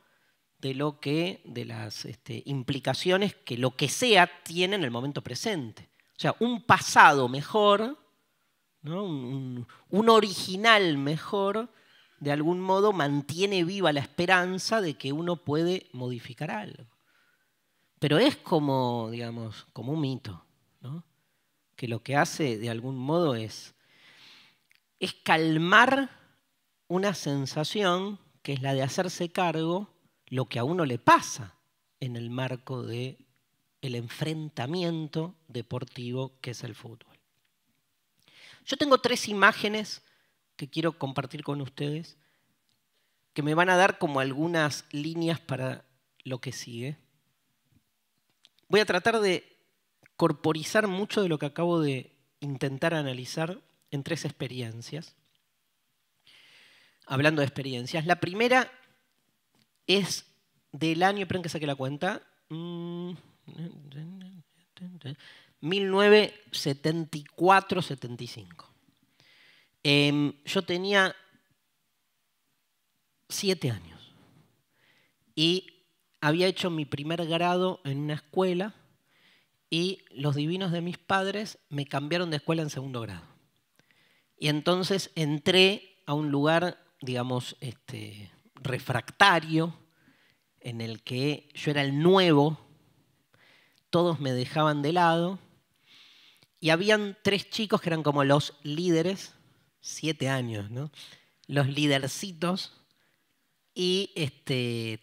de las implicaciones que lo que sea tiene en el momento presente. O sea, un pasado mejor, ¿no? un original mejor, de algún modo mantiene viva la esperanza de que uno puede modificar algo. Pero es como, digamos, como un mito, ¿no? Que lo que hace de algún modo es calmar una sensación que es la de hacerse cargo lo que a uno le pasa en el marco del enfrentamiento deportivo que es el fútbol. Yo tengo tres imágenes que quiero compartir con ustedes que me van a dar como algunas líneas para lo que sigue. Voy a tratar de corporizar mucho de lo que acabo de intentar analizar en tres experiencias. Hablando de experiencias, la primera es del año, esperen que saque la cuenta, 1974-75. Yo tenía 7 años y había hecho mi primer grado en una escuela y los divinos de mis padres me cambiaron de escuela en segundo grado. Y entonces entré a un lugar, digamos, refractario, en el que yo era el nuevo, todos me dejaban de lado, y habían 3 chicos que eran como los líderes, 7 años, ¿no? Los lidercitos, y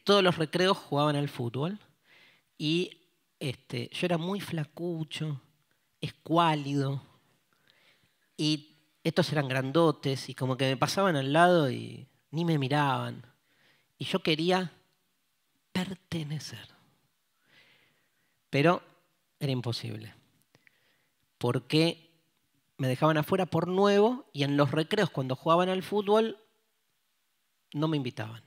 todos los recreos jugaban al fútbol, y yo era muy flacucho, escuálido, y estos eran grandotes, y como que me pasaban al lado y ni me miraban. Y yo quería pertenecer. Pero era imposible. Porque me dejaban afuera por nuevo y en los recreos, cuando jugaban al fútbol, no me invitaban.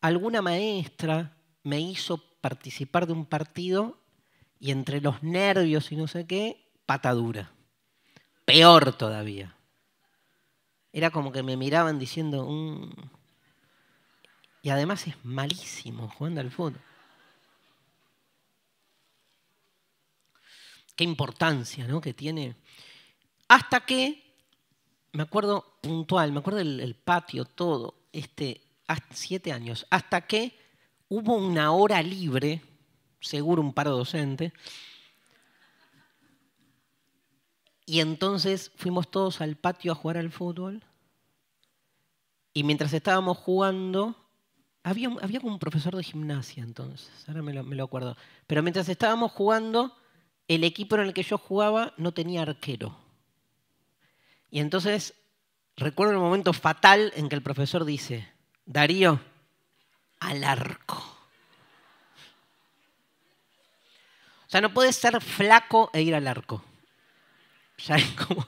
Alguna maestra me hizo participar de un partido y entre los nervios y no sé qué, pata dura. Peor todavía. Era como que me miraban diciendo... Y además es malísimo jugando al fútbol. Qué importancia, ¿no?, que tiene. Hasta que, me acuerdo puntual, me acuerdo el patio, todo, hasta 7 años, hasta que hubo una hora libre, seguro un paro docente, y entonces fuimos todos al patio a jugar al fútbol, y mientras estábamos jugando, había como un profesor de gimnasia entonces, ahora me lo acuerdo, pero mientras estábamos jugando, el equipo en el que yo jugaba no tenía arquero. Y entonces recuerdo el momento fatal en que el profesor dice: Darío, al arco. O sea, no puedes ser flaco e ir al arco. Ya es como... O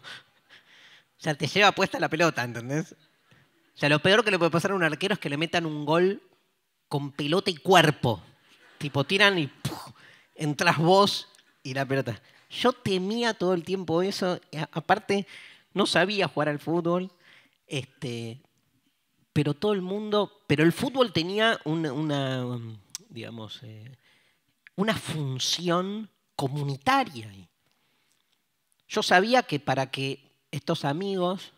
sea, te lleva puesta la pelota, ¿entendés? O sea, lo peor que le puede pasar a un arquero es que le metan un gol con pelota y cuerpo. Tipo, tiran y ¡puf! Entras vos... y la pelota. Yo temía todo el tiempo eso. Aparte, no sabía jugar al fútbol. Pero todo el mundo... Pero el fútbol tenía una función comunitaria. Yo sabía que para que estos amigos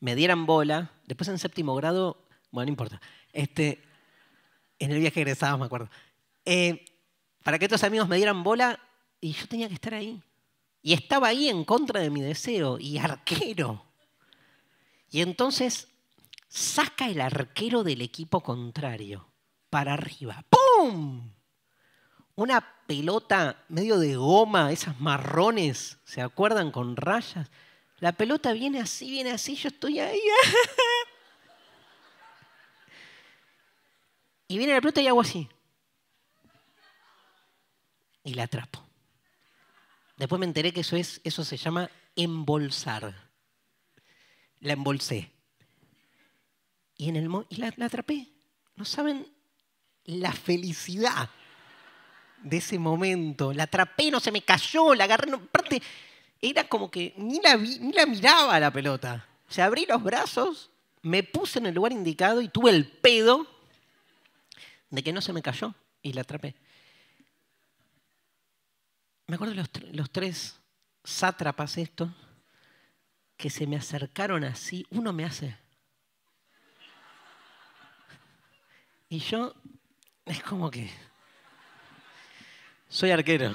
me dieran bola... Después en 7º grado... Bueno, no importa. En el viaje egresado, me acuerdo. Para que estos amigos me dieran bola... Y yo tenía que estar ahí. Y estaba ahí en contra de mi deseo. Y arquero. Y entonces saca el arquero del equipo contrario. Para arriba. ¡Pum! Una pelota medio de goma. Esas marrones. ¿Se acuerdan? Con rayas. La pelota viene así. Yo estoy ahí. Y viene la pelota y hago así. Y la atrapo. Después me enteré que eso se llama embolsar. La embolsé. Y, la atrapé. No saben la felicidad de ese momento. La atrapé, no se me cayó, la agarré. No, aparte, era como que ni la miraba la pelota. O sea, abrí los brazos, me puse en el lugar indicado y tuve el pedo de que no se me cayó y la atrapé. Me acuerdo los 3 sátrapas estos que se me acercaron así. Uno me hace. Y yo es como que... Soy arquero.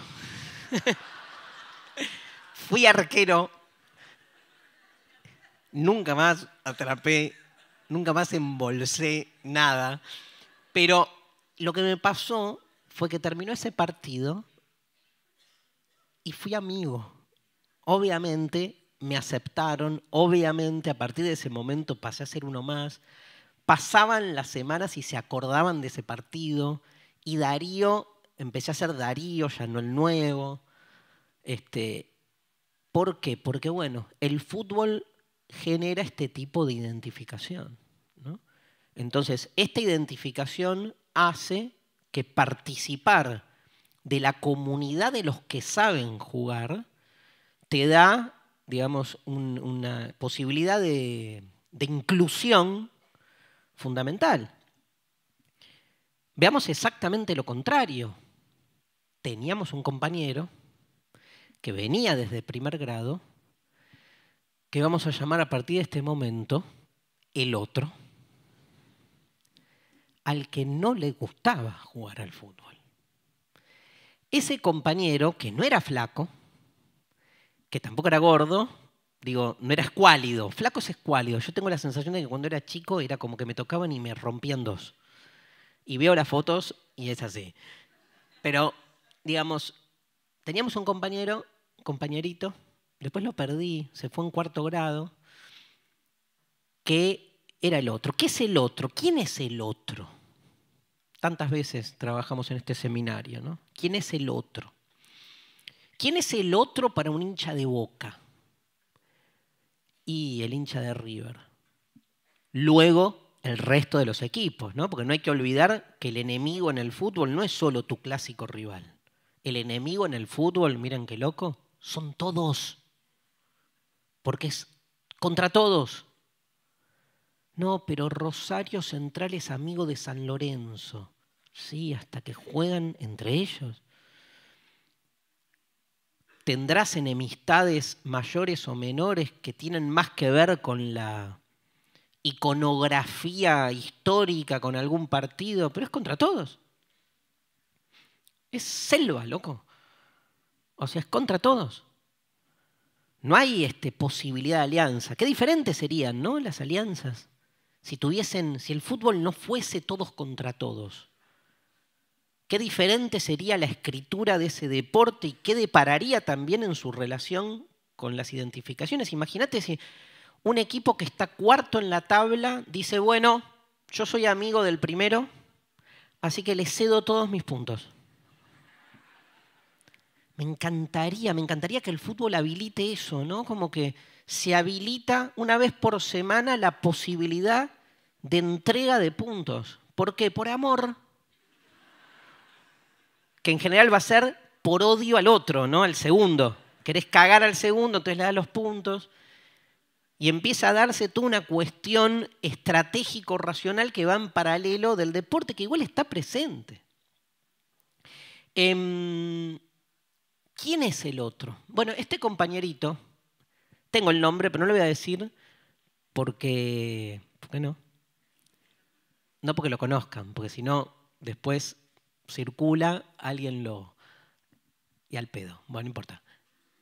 Fui arquero. Nunca más atrapé. Nunca más embolsé nada. Pero lo que me pasó fue que terminó ese partido... Y fui amigo. Obviamente me aceptaron, obviamente a partir de ese momento pasé a ser uno más. Pasaban las semanas y se acordaban de ese partido. Y Darío, empecé a ser Darío, ya no el nuevo. ¿Por qué? Porque, bueno, el fútbol genera este tipo de identificación, ¿no? Entonces, esta identificación hace que participar de la comunidad de los que saben jugar, te da, digamos, una posibilidad de inclusión fundamental. Veamos exactamente lo contrario. Teníamos un compañero que venía desde 1º grado, que vamos a llamar a partir de este momento el otro, al que no le gustaba jugar al fútbol. Ese compañero, que no era flaco, que tampoco era gordo, digo, no era escuálido. Flaco es escuálido. Yo tengo la sensación de que cuando era chico era como que me tocaban y me rompían dos. Y veo las fotos y es así. Pero, digamos, teníamos un compañerito, después lo perdí, se fue en 4º grado, que era el otro. ¿Qué es el otro? ¿Quién es el otro? Tantas veces trabajamos en este seminario, ¿no? ¿Quién es el otro? ¿Quién es el otro para un hincha de Boca? Y el hincha de River. Luego, el resto de los equipos, ¿no? Porque no hay que olvidar que el enemigo en el fútbol no es solo tu clásico rival. el enemigo en el fútbol, miren qué loco, son todos. Porque es contra todos. No, pero Rosario Central es amigo de San Lorenzo. Sí, hasta que juegan entre ellos. Tendrás enemistades mayores o menores que tienen más que ver con la iconografía histórica, con algún partido, pero es contra todos. Es selva, loco. O sea, es contra todos. No hay posibilidad de alianza. Qué diferentes serían, ¿no?, las alianzas. Si el fútbol no fuese todos contra todos. Qué diferente sería la escritura de ese deporte y qué depararía también en su relación con las identificaciones. Imagínate si un equipo que está cuarto en la tabla dice, bueno, yo soy amigo del primero, así que le cedo todos mis puntos. Me encantaría que el fútbol habilite eso, ¿no? Como que se habilita una vez por semana la posibilidad de entrega de puntos. ¿Por qué? Por amor. Que en general va a ser por odio al otro, ¿no?, al segundo. Querés cagar al segundo, entonces le das los puntos. Y empieza a darse toda una cuestión estratégico-racional que va en paralelo del deporte, que igual está presente. ¿Quién es el otro? Bueno, este compañerito, tengo el nombre, pero no lo voy a decir porque... ¿Por qué no? No porque lo conozcan, porque si no, después... circula, alguien lo... y al pedo, bueno, no importa.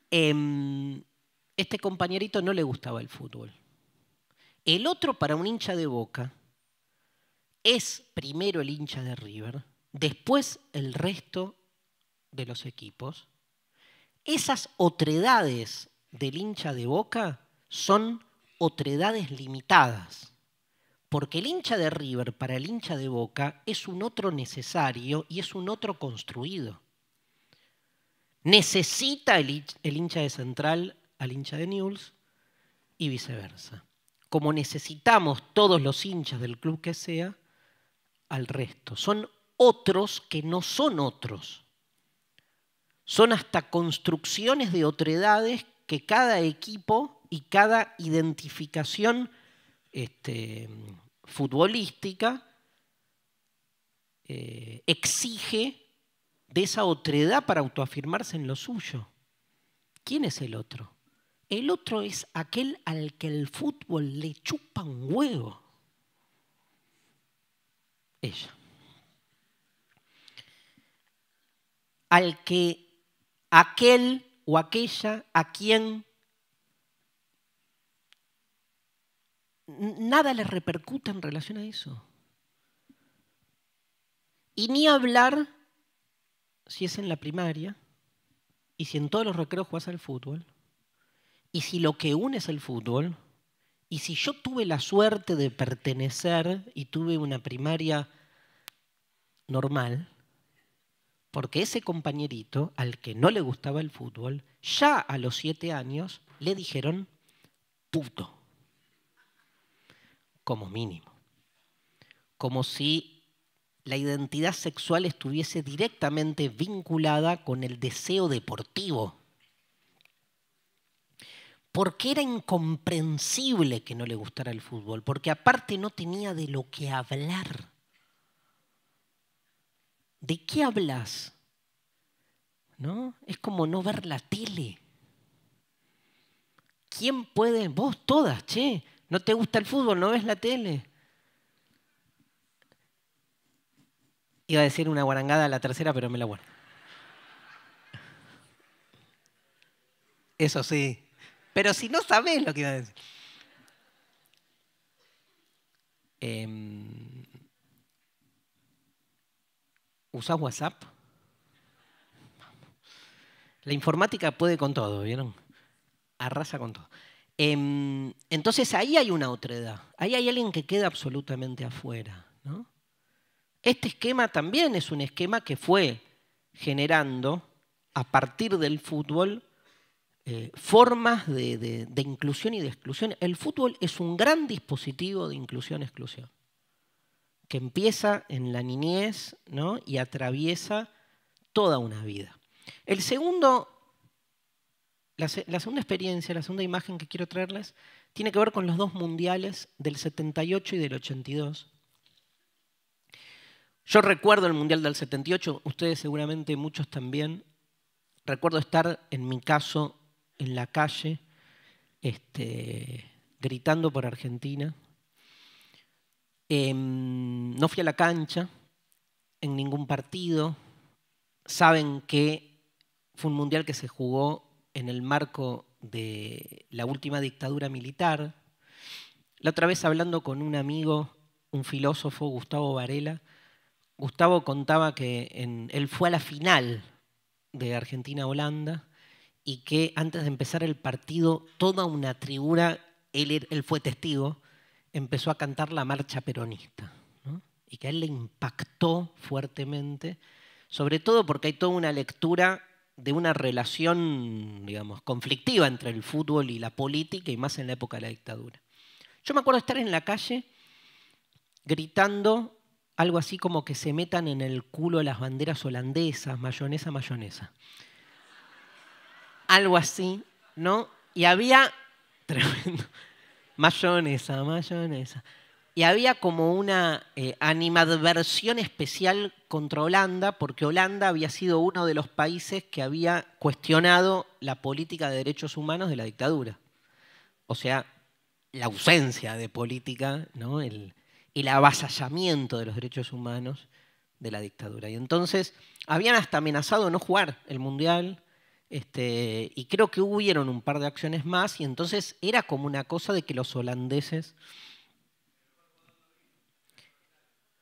Este compañerito no le gustaba el fútbol. El otro, para un hincha de Boca, es primero el hincha de River, después el resto de los equipos. Esas otredades del hincha de Boca son otredades limitadas. Porque el hincha de River para el hincha de Boca es un otro necesario y es un otro construido. Necesita el hincha de Central al hincha de Newell's y viceversa. Como necesitamos todos los hinchas del club que sea al resto. Son otros que no son otros. Son hasta construcciones de otredades que cada equipo y cada identificación futbolística exige de esa otredad para autoafirmarse en lo suyo. ¿Quién es el otro? El otro es aquel al que el fútbol le chupa un huevo. Ella. Al que aquel o aquella a quien nada le repercute en relación a eso. Y ni hablar si es en la primaria, y si en todos los recreos jugás al fútbol, y si lo que une es el fútbol, y si yo tuve la suerte de pertenecer y tuve una primaria normal, porque ese compañerito al que no le gustaba el fútbol, ya a los 7 años le dijeron puto. Como mínimo. Como si la identidad sexual estuviese directamente vinculada con el deseo deportivo. Porque era incomprensible que no le gustara el fútbol, porque aparte no tenía de lo que hablar. ¿De qué hablas? ¿No? Es como no ver la tele. ¿Quién puede? Vos todas, che. ¿No te gusta el fútbol? ¿No ves la tele? Iba a decir una guarangada a la tercera, pero me la guardo. Eso sí. Pero si no sabés lo que iba a decir. ¿Usás WhatsApp? La informática puede con todo, ¿vieron? Arrasa con todo. Entonces ahí hay una otredad, ahí hay alguien que queda absolutamente afuera, ¿no? Este esquema también es un esquema que fue generando a partir del fútbol formas de inclusión y de exclusión. El fútbol es un gran dispositivo de inclusión-exclusión que empieza en la niñez, ¿no?, y atraviesa toda una vida. El segundo, la segunda experiencia, la segunda imagen que quiero traerles, tiene que ver con los dos mundiales del 78 y del 82. Yo recuerdo el mundial del 78, ustedes seguramente muchos también. Recuerdo estar, en mi caso, en la calle, gritando por Argentina. No fui a la cancha en ningún partido. Saben que fue un mundial que se jugó en el marco de la última dictadura militar. La otra vez, hablando con un amigo, un filósofo, Gustavo Varela, Gustavo contaba que él fue a la final de Argentina-Holanda y que antes de empezar el partido, toda una tribuna, él fue testigo, empezó a cantar la marcha peronista, ¿no? Y que a él le impactó fuertemente, sobre todo porque hay toda una lectura de una relación, digamos, conflictiva entre el fútbol y la política, y más en la época de la dictadura. Yo me acuerdo estar en la calle gritando algo así como que se metan en el culo las banderas holandesas, mayonesa, mayonesa. Algo así, ¿no? Y había, tremendo, mayonesa, mayonesa. Y había como una animadversión especial contra Holanda, porque Holanda había sido uno de los países que había cuestionado la política de derechos humanos de la dictadura. O sea, la ausencia de política, ¿no? El avasallamiento de los derechos humanos de la dictadura. Y entonces habían hasta amenazado no jugar el mundial, y creo que hubieron un par de acciones más, y entonces era como una cosa de que los holandeses...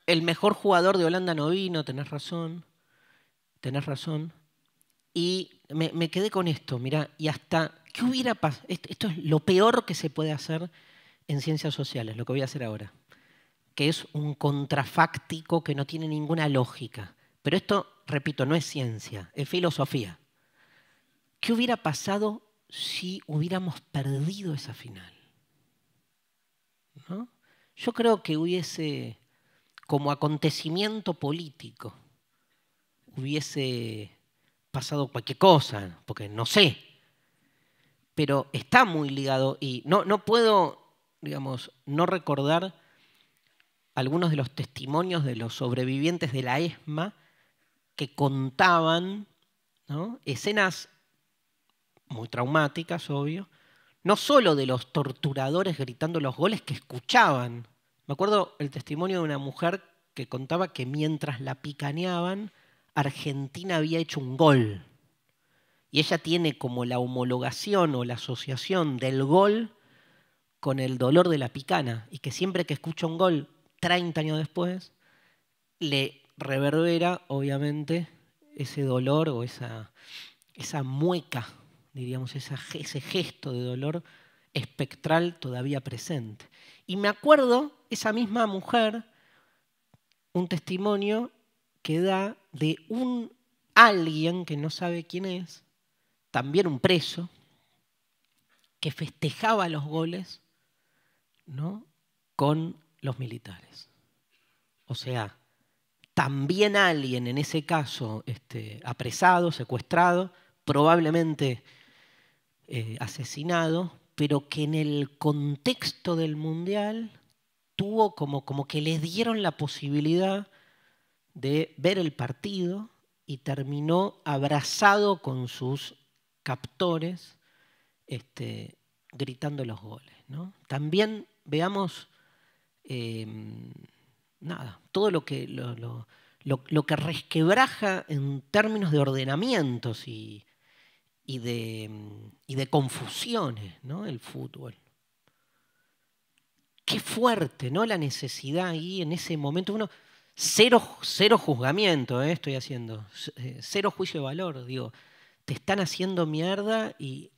El mejor jugador de Holanda no vino, tenés razón, tenés razón. Y me quedé con esto, mirá, y hasta... ¿Qué hubiera pasado? Esto es lo peor que se puede hacer en ciencias sociales, lo que voy a hacer ahora, que es un contrafáctico que no tiene ninguna lógica. Pero esto, repito, no es ciencia, es filosofía. ¿Qué hubiera pasado si hubiéramos perdido esa final? ¿No? Yo creo que hubiese, como acontecimiento político, hubiese pasado cualquier cosa, porque no sé. Pero está muy ligado, y no puedo, digamos, no recordar algunos de los testimonios de los sobrevivientes de la ESMA que contaban, ¿no?, escenas muy traumáticas, obvio, no solo de los torturadores gritando los goles que escuchaban. Me acuerdo el testimonio de una mujer que contaba que mientras la picaneaban, Argentina había hecho un gol. Y ella tiene como la homologación o la asociación del gol con el dolor de la picana, y que siempre que escucha un gol, 30 años después, le reverbera, obviamente, ese dolor o esa mueca, diríamos, ese gesto de dolor espectral todavía presente. Y me acuerdo, esa misma mujer, un testimonio que da de alguien que no sabe quién es, también un preso, que festejaba los goles, ¿no?, con los militares. O sea, también alguien, en ese caso, apresado, secuestrado, probablemente asesinado, pero que en el contexto del mundial tuvo como que le dieron la posibilidad de ver el partido y terminó abrazado con sus captores, gritando los goles, ¿no? También veamos... nada, todo lo que resquebraja en términos de ordenamientos y de confusiones, ¿no?, el fútbol. Qué fuerte, ¿no?, la necesidad ahí en ese momento. Uno, cero juzgamiento, estoy haciendo, cero juicio de valor, digo, te están haciendo mierda y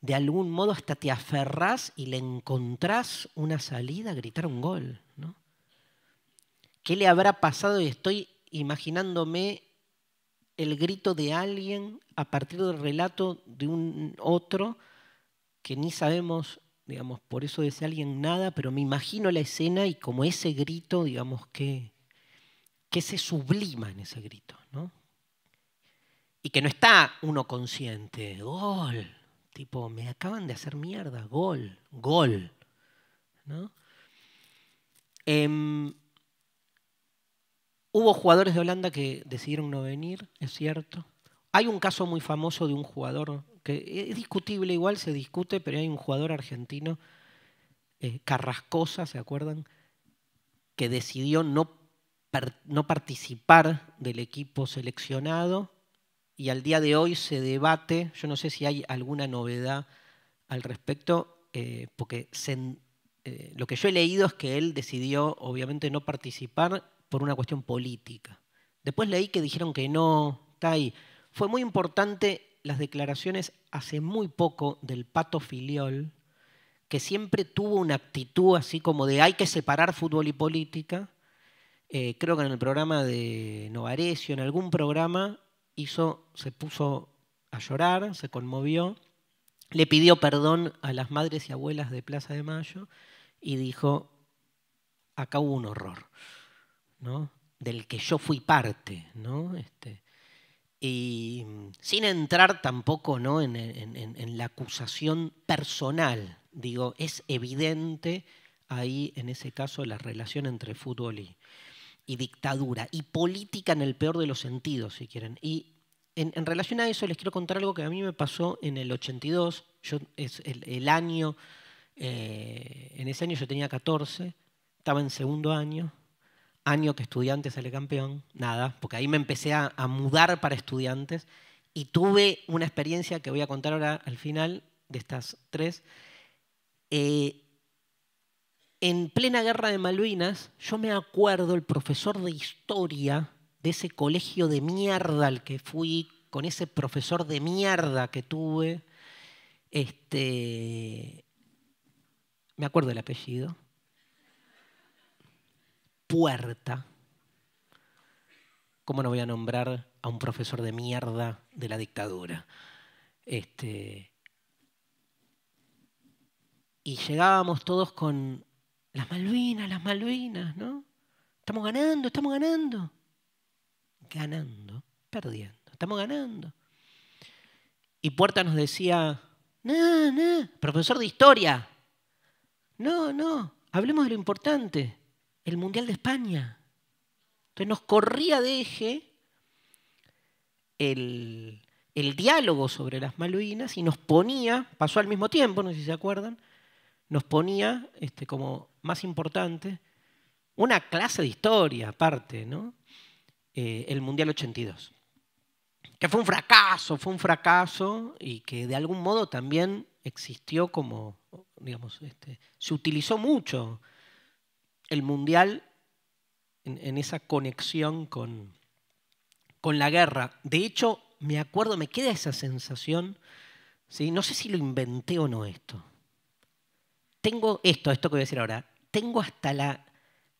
de algún modo hasta te aferrás y le encontrás una salida a gritar un gol, ¿no? ¿Qué le habrá pasado? Y estoy imaginándome el grito de alguien a partir del relato de un otro que ni sabemos, digamos, por eso de ese alguien nada, pero me imagino la escena y como ese grito, digamos, que se sublima en ese grito, ¿no? y que no está uno consciente. Gol. Tipo, me acaban de hacer mierda. Gol. Gol. ¿No? Hubo jugadores de Holanda que decidieron no venir, es cierto. Hay un caso muy famoso de un jugador, que es discutible igual, se discute, pero hay un jugador argentino, Carrascosa, ¿se acuerdan? Que decidió no participar del equipo seleccionado y al día de hoy se debate, yo no sé si hay alguna novedad al respecto, porque lo que yo he leído es que él decidió obviamente no participar por una cuestión política. Después leí que dijeron que no, está ahí. Fue muy importante las declaraciones hace muy poco del Pato Filiol, que siempre tuvo una actitud así como de hay que separar fútbol y política. Creo que en el programa de Novarecio, en algún programa, se puso a llorar, se conmovió, le pidió perdón a las madres y abuelas de Plaza de Mayo y dijo, acá hubo un horror, ¿no? Del que yo fui parte, ¿no? Y sin entrar tampoco, ¿no? en la acusación personal, digo, es evidente ahí en ese caso la relación entre fútbol y dictadura, y política en el peor de los sentidos, si quieren. Y en relación a eso les quiero contar algo que a mí me pasó en el 82, en ese año yo tenía 14, estaba en segundo año, año que Estudiantes sale campeón, nada, porque ahí me empecé a mudar para Estudiantes y tuve una experiencia que voy a contar ahora al final de estas tres. En plena guerra de Malvinas, yo me acuerdo el profesor de historia de ese colegio de mierda al que fui, con ese profesor de mierda que tuve, me acuerdo el apellido, Puerta. ¿Cómo no voy a nombrar a un profesor de mierda de la dictadura? Y llegábamos todos con las Malvinas, ¿no? Estamos ganando, estamos ganando. Ganando, perdiendo, estamos ganando. Y Puerta nos decía, no, no, profesor de historia, no, no, hablemos de lo importante. El Mundial de España. Entonces nos corría de eje el diálogo sobre las Malvinas y nos ponía, pasó al mismo tiempo, no sé si se acuerdan, nos ponía como más importante una clase de historia aparte, ¿no? El Mundial 82. Que fue un fracaso y que de algún modo también existió como, digamos, se utilizó mucho el Mundial en esa conexión con la guerra. De hecho, me acuerdo, me queda esa sensación, ¿sí? No sé si lo inventé o no esto. Tengo esto que voy a decir ahora, tengo hasta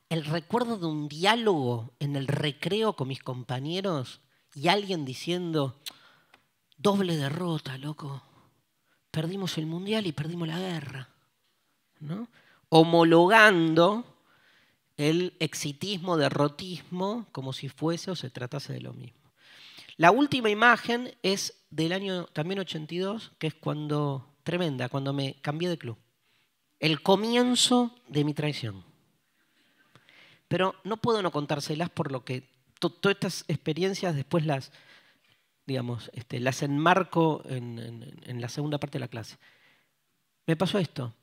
el recuerdo de un diálogo en el recreo con mis compañeros y alguien diciendo, doble derrota, loco, perdimos el Mundial y perdimos la guerra, ¿no? Homologando el exitismo, derrotismo, como si fuese o se tratase de lo mismo. La última imagen es del año también 82, que es cuando, tremenda, cuando me cambié de club. El comienzo de mi traición. Pero no puedo no contárselas por lo que todas estas experiencias después las, digamos, las enmarco en la segunda parte de la clase. Me pasó esto.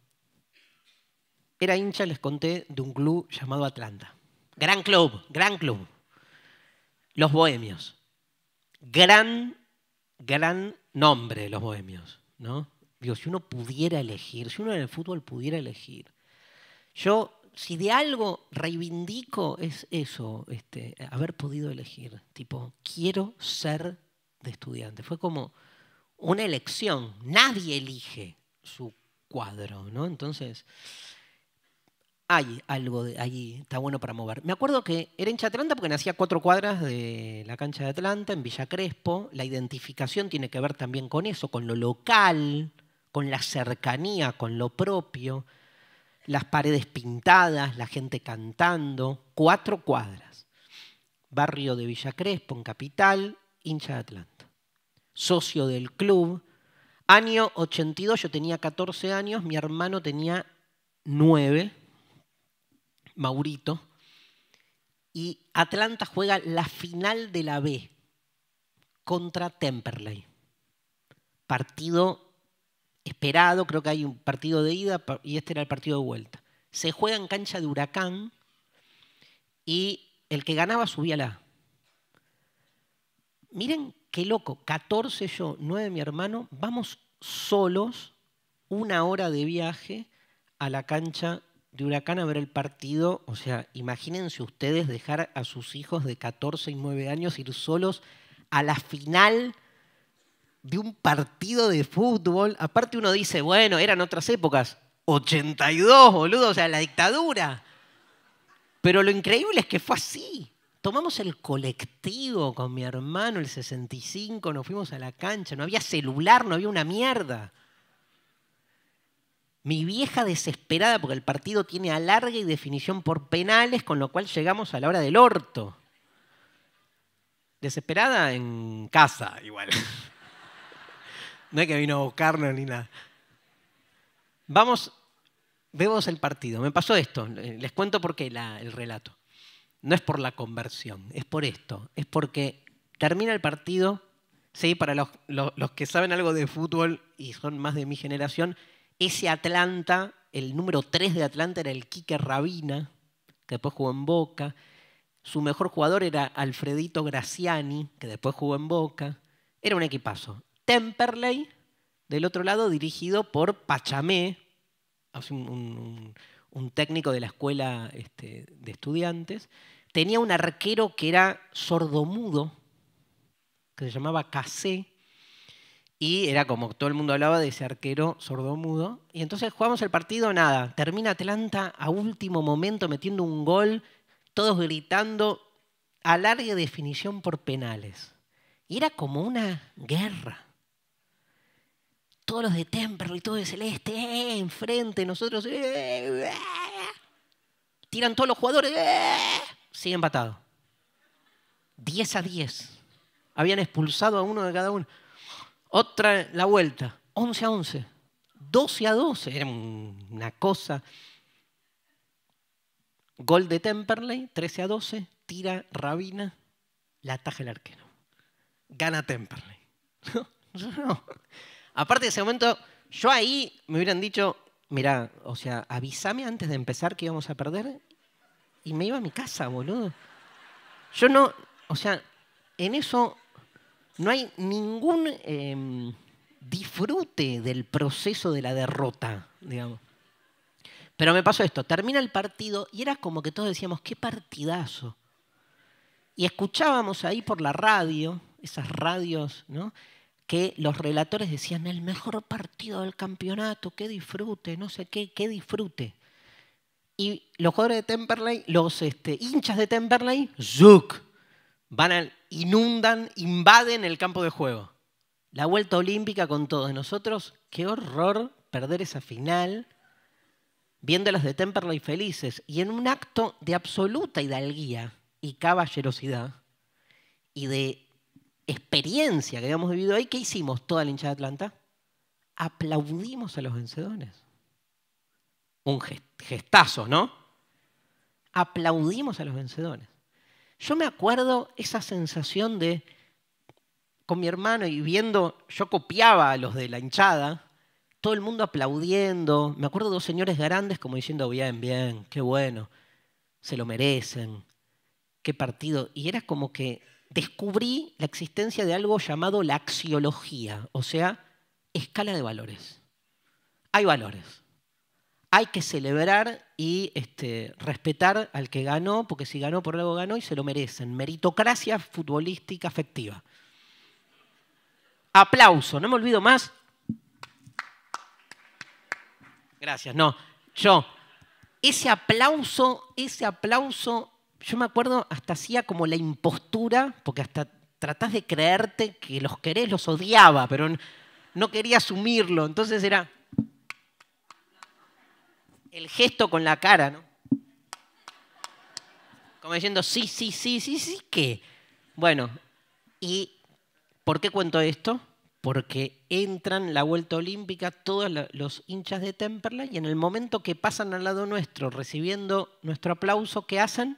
Era hincha, les conté, de un club llamado Atlanta. Gran club, gran club. Los Bohemios. Gran, gran nombre los Bohemios, ¿no? Digo, si uno pudiera elegir, si uno en el fútbol pudiera elegir. Yo, si de algo reivindico, es eso, haber podido elegir. Tipo, quiero ser de Estudiante. Fue como una elección. Nadie elige su cuadro, ¿no? Entonces hay algo de allí, está bueno para mover. Me acuerdo que era hincha de Atlanta porque nací a 4 cuadras de la cancha de Atlanta, en Villa Crespo. La identificación tiene que ver también con eso, con lo local, con la cercanía, con lo propio. Las paredes pintadas, la gente cantando. 4 cuadras. Barrio de Villa Crespo, en Capital, hincha de Atlanta. socio del club. Año 82, yo tenía 14 años, mi hermano tenía 9, Maurito, y Atlanta juega la final de la B contra Temperley. Partido esperado, creo que hay un partido de ida y este era el partido de vuelta. Se juega en cancha de Huracán y el que ganaba subía a la A. Miren qué loco, 14 yo, 9 mi hermano, vamos solos, 1 hora de viaje a la cancha de Huracán a ver el partido. O sea, imagínense ustedes dejar a sus hijos de 14 y 9 años ir solos a la final de un partido de fútbol. Aparte uno dice, bueno, eran otras épocas, 82, boludo, o sea, la dictadura. Pero lo increíble es que fue así. Tomamos el colectivo con mi hermano, el 65, nos fuimos a la cancha, no había celular, no había una mierda. Mi vieja desesperada, porque el partido tiene alargue y definición por penales, con lo cual llegamos a la hora del orto. Desesperada en casa, igual. No es que vino a buscarnos ni nada. Vamos, vemos el partido. Me pasó esto, les cuento por qué el relato. No es por la conversión, es por esto. Es porque termina el partido, ¿sí? Para los que saben algo de fútbol y son más de mi generación, ese Atlanta, el número 3 de Atlanta era el Quique Rabina, que después jugó en Boca. Su mejor jugador era Alfredito Graciani, que después jugó en Boca. Era un equipazo. Temperley, del otro lado, dirigido por Pachamé, un técnico de la escuela de estudiantes. Tenía un arquero que era sordomudo, que se llamaba Casé, y era como todo el mundo hablaba de ese arquero sordomudo. Y entonces jugamos el partido, nada, termina Atlanta a último momento metiendo un gol, todos gritando, alargue definición por penales. Y era como una guerra. Todos los de Temperley, todos de Celeste, enfrente, nosotros, tiran todos los jugadores, sigue empatado. 10-10. Habían expulsado a uno de cada uno. Otra, la vuelta, 11-11. 12-12, era una cosa. Gol de Temperley, 13-12, tira Rabina, la ataja el arquero. Gana Temperley. No. Aparte de ese momento, yo ahí me hubieran dicho, mirá, o sea, avísame antes de empezar que íbamos a perder y me iba a mi casa, boludo. Yo no, o sea, en eso no hay ningún disfrute del proceso de la derrota, digamos. Pero me pasó esto, termina el partido y era como que todos decíamos, qué partidazo. Y escuchábamos ahí por la radio, esas radios, ¿no?, que los relatores decían, el mejor partido del campeonato, que disfrute, no sé qué, que disfrute. Y los jugadores de Temperley, los hinchas de Temperley, ¡zuc!, inundan, invaden el campo de juego. La vuelta olímpica con todos nosotros, qué horror perder esa final, viendo a los de Temperley felices. Y en un acto de absoluta hidalguía y caballerosidad, y de experiencia que habíamos vivido ahí, ¿qué hicimos toda la hinchada de Atlanta? Aplaudimos a los vencedores. Un gestazo, ¿no? Aplaudimos a los vencedores. Yo me acuerdo esa sensación de, con mi hermano y viendo, yo copiaba a los de la hinchada, todo el mundo aplaudiendo. Me acuerdo 2 señores grandes como diciendo, bien, bien, qué bueno, se lo merecen, qué partido. Y era como que descubrí la existencia de algo llamado la axiología, o sea, escala de valores. Hay valores. Hay que celebrar y respetar al que ganó, porque si ganó por algo ganó y se lo merecen. Meritocracia futbolística afectiva. Aplauso, no me olvido más. Gracias, no, yo. Ese aplauso... Yo me acuerdo, hasta hacía como la impostura, porque hasta tratás de creerte que los querés, los odiaba, pero no quería asumirlo. Entonces era el gesto con la cara, ¿no? Como diciendo, sí, ¿qué? Bueno, y ¿Por qué cuento esto? Porque entran la vuelta olímpica todos los hinchas de Temperley y en el momento que pasan al lado nuestro recibiendo nuestro aplauso, ¿qué hacen?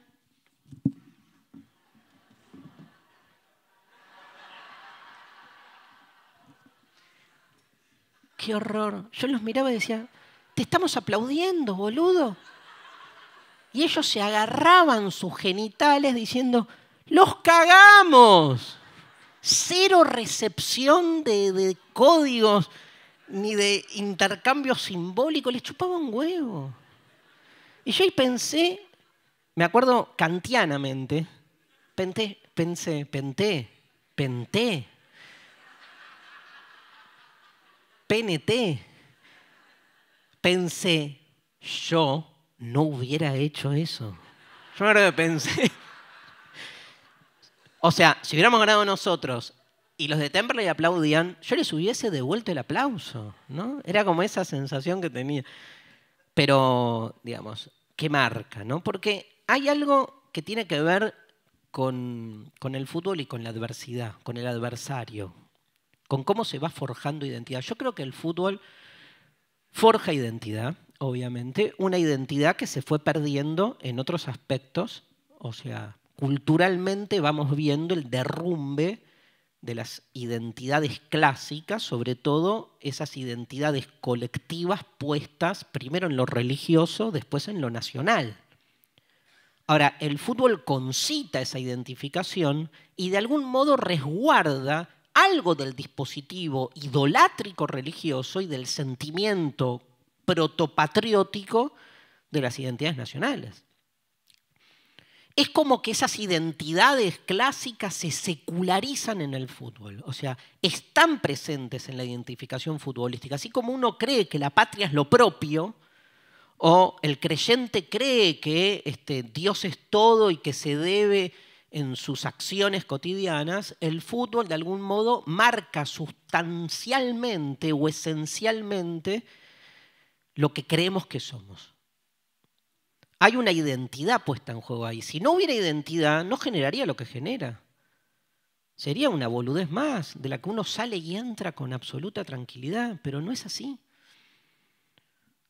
¡Qué horror! Yo los miraba y decía, te estamos aplaudiendo, boludo. Y ellos se agarraban sus genitales diciendo, ¡los cagamos! Cero recepción de códigos ni de intercambio simbólico. Les chupaba un huevo. Y yo ahí pensé, me acuerdo kantianamente, pensé, PNT. Pensé, yo no hubiera hecho eso. Yo me acuerdo que pensé. O sea, si hubiéramos ganado nosotros y los de Temperley aplaudían, yo les hubiese devuelto el aplauso, ¿no? Era como esa sensación que tenía. Pero, digamos, qué marca, ¿no? Porque hay algo que tiene que ver con el fútbol y con la adversidad, con el adversario, con cómo se va forjando identidad. Yo creo que el fútbol forja identidad, obviamente, una identidad que se fue perdiendo en otros aspectos. O sea, culturalmente vamos viendo el derrumbe de las identidades clásicas, sobre todo esas identidades colectivas puestas primero en lo religioso, después en lo nacional. Ahora, el fútbol concita esa identificación y de algún modo resguarda algo del dispositivo idolátrico religioso y del sentimiento protopatriótico de las identidades nacionales. Es como que esas identidades clásicas se secularizan en el fútbol, o sea, están presentes en la identificación futbolística. Así como uno cree que la patria es lo propio, o el creyente cree que Dios es todo y que se debe en sus acciones cotidianas, el fútbol de algún modo marca sustancialmente o esencialmente lo que creemos que somos. Hay una identidad puesta en juego ahí. Si no hubiera identidad, no generaría lo que genera. Sería una boludez más, de la que uno sale y entra con absoluta tranquilidad, pero no es así.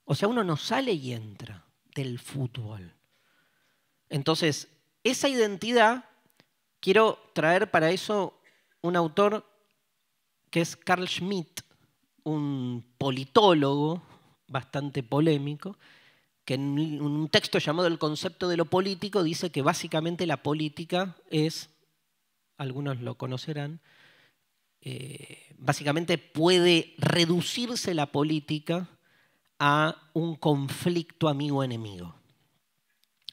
O sea, uno no sale y entra del fútbol. Entonces, esa identidad, quiero traer para eso un autor que es Carl Schmitt, un politólogo bastante polémico, que en un texto llamado El concepto de lo político dice que básicamente la política es, algunos lo conocerán, básicamente puede reducirse la política a un conflicto amigo-enemigo.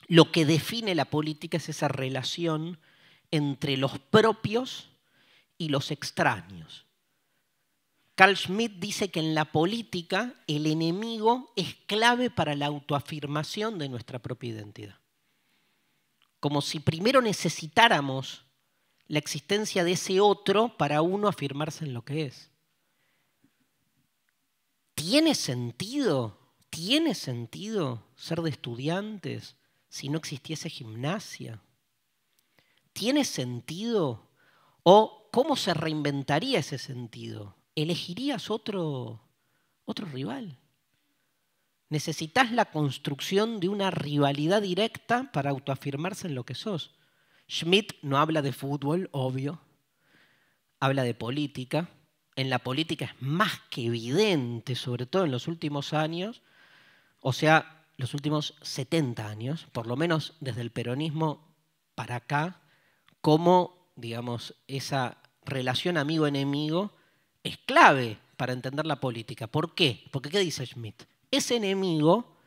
Lo que define la política es esa relación entre los propios y los extraños. Carl Schmitt dice que en la política el enemigo es clave para la autoafirmación de nuestra propia identidad. Como si primero necesitáramos la existencia de ese otro para uno afirmarse en lo que es. ¿Tiene sentido? ¿Tiene sentido ser de estudiantes si no existiese gimnasia? ¿Tiene sentido? ¿O cómo se reinventaría ese sentido? ¿Elegirías otro rival? Necesitas la construcción de una rivalidad directa para autoafirmarse en lo que sos. Schmitt no habla de fútbol, obvio. Habla de política. En la política es más que evidente, sobre todo en los últimos años. O sea, los últimos 70 años, por lo menos desde el peronismo para acá, cómo, digamos, esa relación amigo-enemigo es clave para entender la política. ¿Por qué? Porque, ¿qué dice Schmitt? Ese enemigo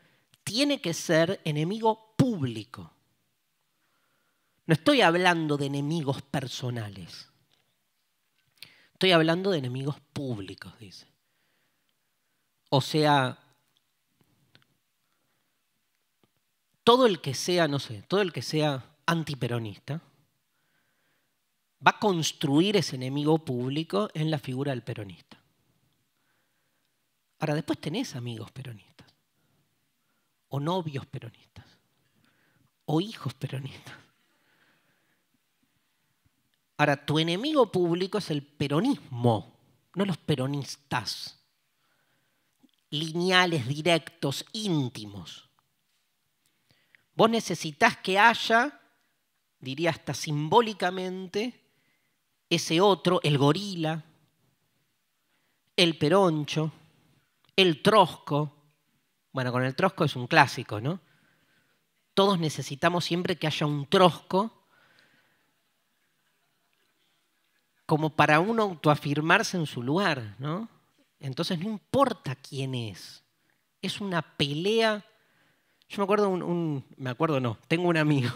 tiene que ser enemigo público. No estoy hablando de enemigos personales. Estoy hablando de enemigos públicos, dice. O sea, todo el que sea, no sé, todo el que sea antiperonista va a construir ese enemigo público en la figura del peronista. Ahora, después tenés amigos peronistas, o novios peronistas, o hijos peronistas. Ahora, tu enemigo público es el peronismo, no los peronistas. Lineales, directos, íntimos. Vos necesitás que haya, diría hasta simbólicamente, ese otro, el gorila, el peroncho, el trosco. Bueno, con el trosco es un clásico, ¿no? Todos necesitamos siempre que haya un trosco como para uno autoafirmarse en su lugar, ¿no? Entonces no importa quién es una pelea. Yo me acuerdo, tengo un amigo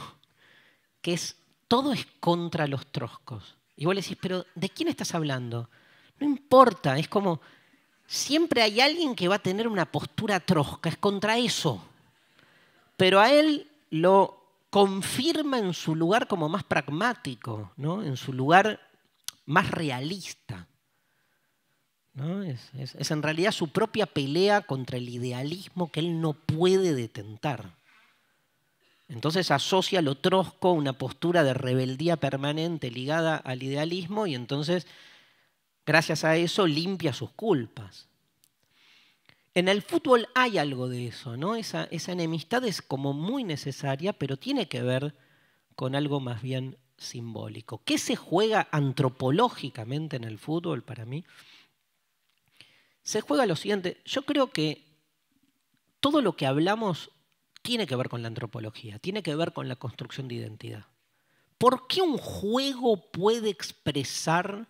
que es, todo es contra los troscos. Y vos le decís, pero ¿de quién estás hablando? No importa, es como, siempre hay alguien que va a tener una postura trosca, es contra eso. Pero a él lo confirma en su lugar como más pragmático, ¿no? En su lugar más realista, ¿no? Es en realidad su propia pelea contra el idealismo que él no puede detentar. Entonces asocia lo trosco a una postura de rebeldía permanente ligada al idealismo y entonces, gracias a eso, limpia sus culpas. En el fútbol hay algo de eso, ¿no? Esa enemistad es como muy necesaria, pero tiene que ver con algo más bien simbólico. ¿Qué se juega antropológicamente en el fútbol para mí? Se juega lo siguiente. Yo creo que todo lo que hablamos tiene que ver con la antropología, tiene que ver con la construcción de identidad. ¿Por qué un juego puede expresar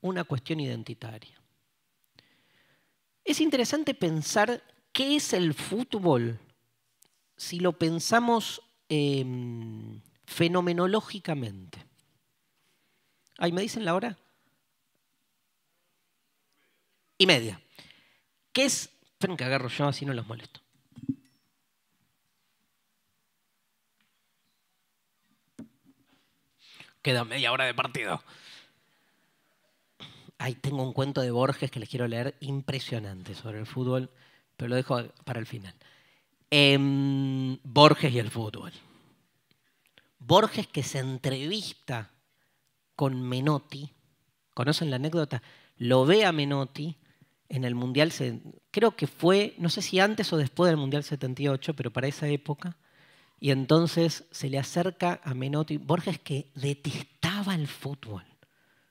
una cuestión identitaria? Es interesante pensar qué es el fútbol si lo pensamos fenomenológicamente. Ay, ¿me dicen la hora? 1:30. ¿Qué es? Esperen que agarro yo, así no los molesto. Queda media hora de partido. Ahí tengo un cuento de Borges que les quiero leer impresionante sobre el fútbol, pero lo dejo para el final. Borges y el fútbol. Borges que se entrevista con Menotti. ¿Conocen la anécdota? Lo ve a Menotti en el Mundial, creo que fue, no sé si antes o después del Mundial 78, pero para esa época. Y entonces se le acerca a Menotti. Borges que detestaba el fútbol.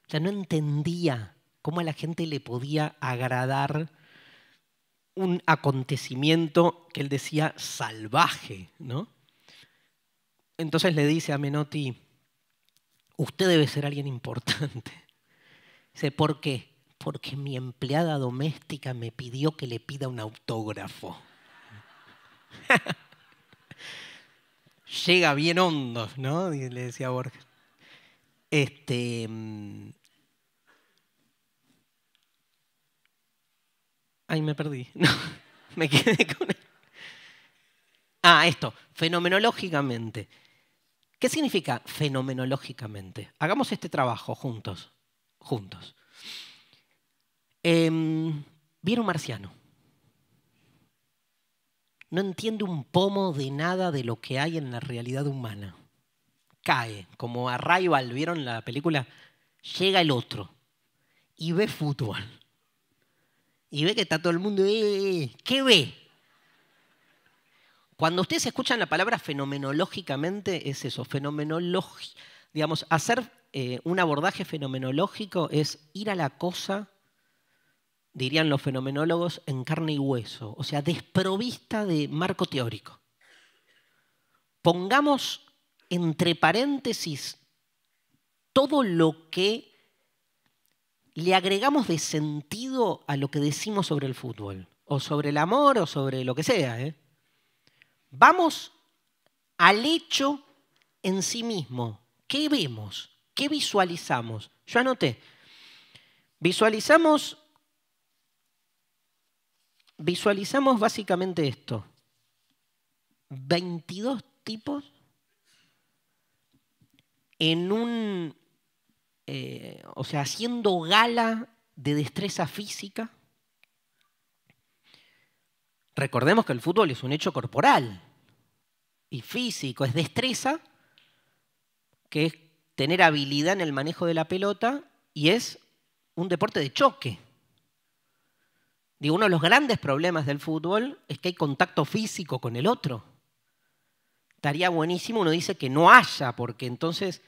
O sea, no entendía cómo a la gente le podía agradar un acontecimiento que él decía salvaje, ¿no? Entonces le dice a Menotti, usted debe ser alguien importante. Dice, ¿por qué? Porque mi empleada doméstica me pidió que le pida un autógrafo. Llega bien hondo, ¿no? Y le decía a Borges. Ay, me perdí. No, me quedé con... esto. Fenomenológicamente. ¿Qué significa fenomenológicamente? Hagamos este trabajo juntos. Viene un marciano. No entiende un pomo de nada de lo que hay en la realidad humana. Cae, como Arrival, ¿vieron la película? Llega el otro y ve fútbol. Y ve que está todo el mundo... ¿Qué ve? Cuando ustedes escuchan la palabra fenomenológicamente, es eso, fenomenológico. Digamos, hacer un abordaje fenomenológico es ir a la cosa, dirían los fenomenólogos, en carne y hueso. O sea, desprovista de marco teórico. Pongamos entre paréntesis todo lo que le agregamos de sentido a lo que decimos sobre el fútbol, o sobre el amor, o sobre lo que sea, ¿eh? Vamos al hecho en sí mismo. ¿Qué vemos? ¿Qué visualizamos? Yo anoté. Visualizamos básicamente esto. 22 tipos en un, o sea, haciendo gala de destreza física. Recordemos que el fútbol es un hecho corporal y físico, es destreza que es tener habilidad en el manejo de la pelota y es un deporte de choque. Digo, uno de los grandes problemas del fútbol es que hay contacto físico con el otro. Estaría buenísimo, uno dice que no haya, porque entonces,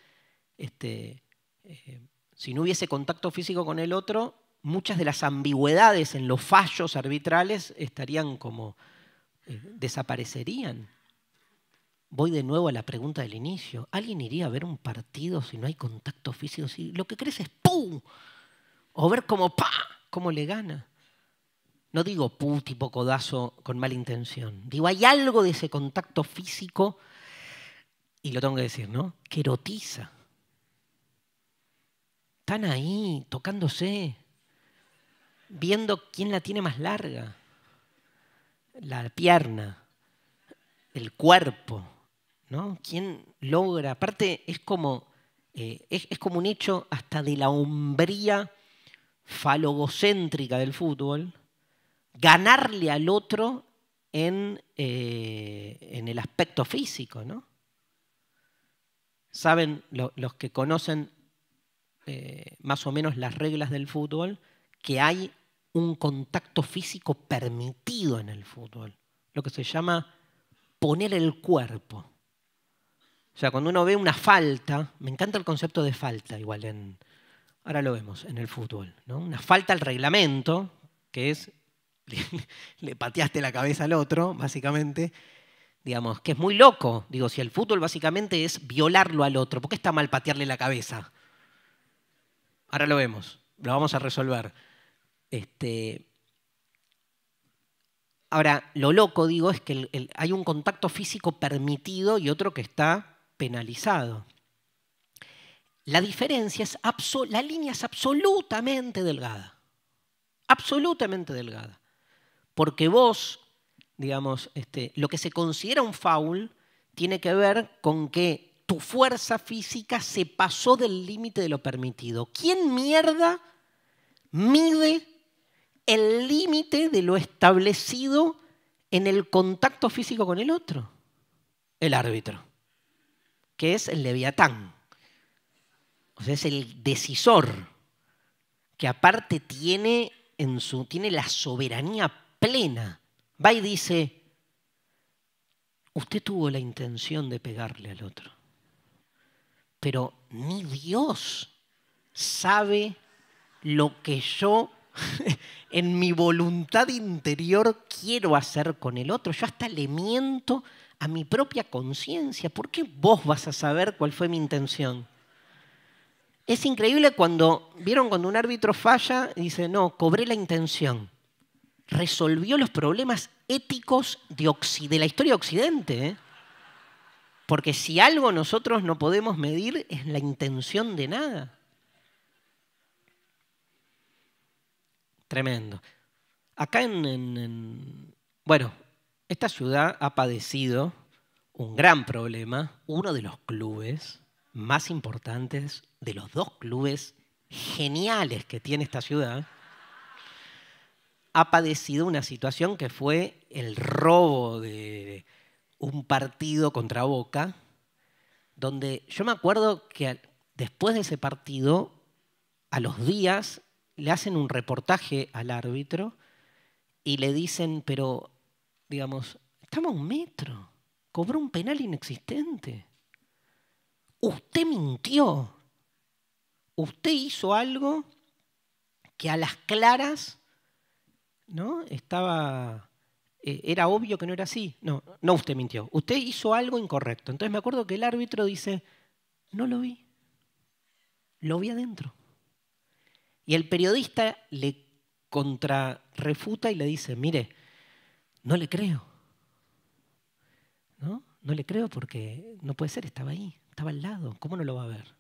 si no hubiese contacto físico con el otro, muchas de las ambigüedades en los fallos arbitrales estarían como, desaparecerían. Voy de nuevo a la pregunta del inicio. ¿Alguien iría a ver un partido si no hay contacto físico? Si lo que crees es ¡pum! O ver como ¡pa! ¿Cómo le gana? No digo ¡pum! Tipo codazo con mala intención. Digo, hay algo de ese contacto físico, y lo tengo que decir, ¿no? Que erotiza. Están ahí, tocándose, viendo quién la tiene más larga. La pierna, el cuerpo, ¿no? ¿Quién logra? Aparte, es como un hecho hasta de la hombría falogocéntrica del fútbol, ganarle al otro en el aspecto físico, ¿no? Saben, los que conocen más o menos las reglas del fútbol, que hay un contacto físico permitido en el fútbol, lo que se llama poner el cuerpo. O sea, cuando uno ve una falta, me encanta el concepto de falta, igual ahora lo vemos en el fútbol, ¿no? Una falta al reglamento, que es, le pateaste la cabeza al otro, básicamente, digamos, que es muy loco. Digo, si el fútbol básicamente es violarlo al otro, ¿por qué está mal patearle la cabeza? Ahora lo vemos, lo vamos a resolver. Ahora, lo loco, digo, es que hay un contacto físico permitido y otro que está penalizado. La diferencia es, la línea es absolutamente delgada. Absolutamente delgada. Porque vos, digamos, lo que se considera un foul tiene que ver con que tu fuerza física se pasó del límite de lo permitido. ¿Quién mierda mide el límite de lo establecido en el contacto físico con el otro? El árbitro, que es el leviatán. O sea, es el decisor, que aparte tiene la soberanía plena. Va y dice, usted tuvo la intención de pegarle al otro, pero ni Dios sabe lo que yo en mi voluntad interior quiero hacer con el otro. Yo hasta le miento a mi propia conciencia. ¿Por qué vos vas a saber cuál fue mi intención? Es increíble cuando, ¿vieron? Cuando un árbitro falla y dice, no, cobré la intención. Resolvió los problemas éticos de la historia de Occidente, ¿eh? Porque si algo nosotros no podemos medir es la intención de nada. Tremendo. Acá bueno, esta ciudad ha padecido un gran problema. Uno de los clubes más importantes, de los dos clubes geniales que tiene esta ciudad, ha padecido una situación que fue el robo de un partido contra Boca, donde yo me acuerdo que después de ese partido, a los días, le hacen un reportaje al árbitro y le dicen, pero, digamos, estamos a un metro, cobró un penal inexistente. Usted mintió. Usted hizo algo que a las claras, ¿no? Era obvio que no era así. No, no, usted mintió. Usted hizo algo incorrecto. Entonces me acuerdo que el árbitro dice, no lo vi. Lo vi adentro. Y el periodista le contrarrefuta y le dice, mire, no le creo. ¿No? No le creo porque no puede ser, estaba ahí, estaba al lado, ¿cómo no lo va a ver?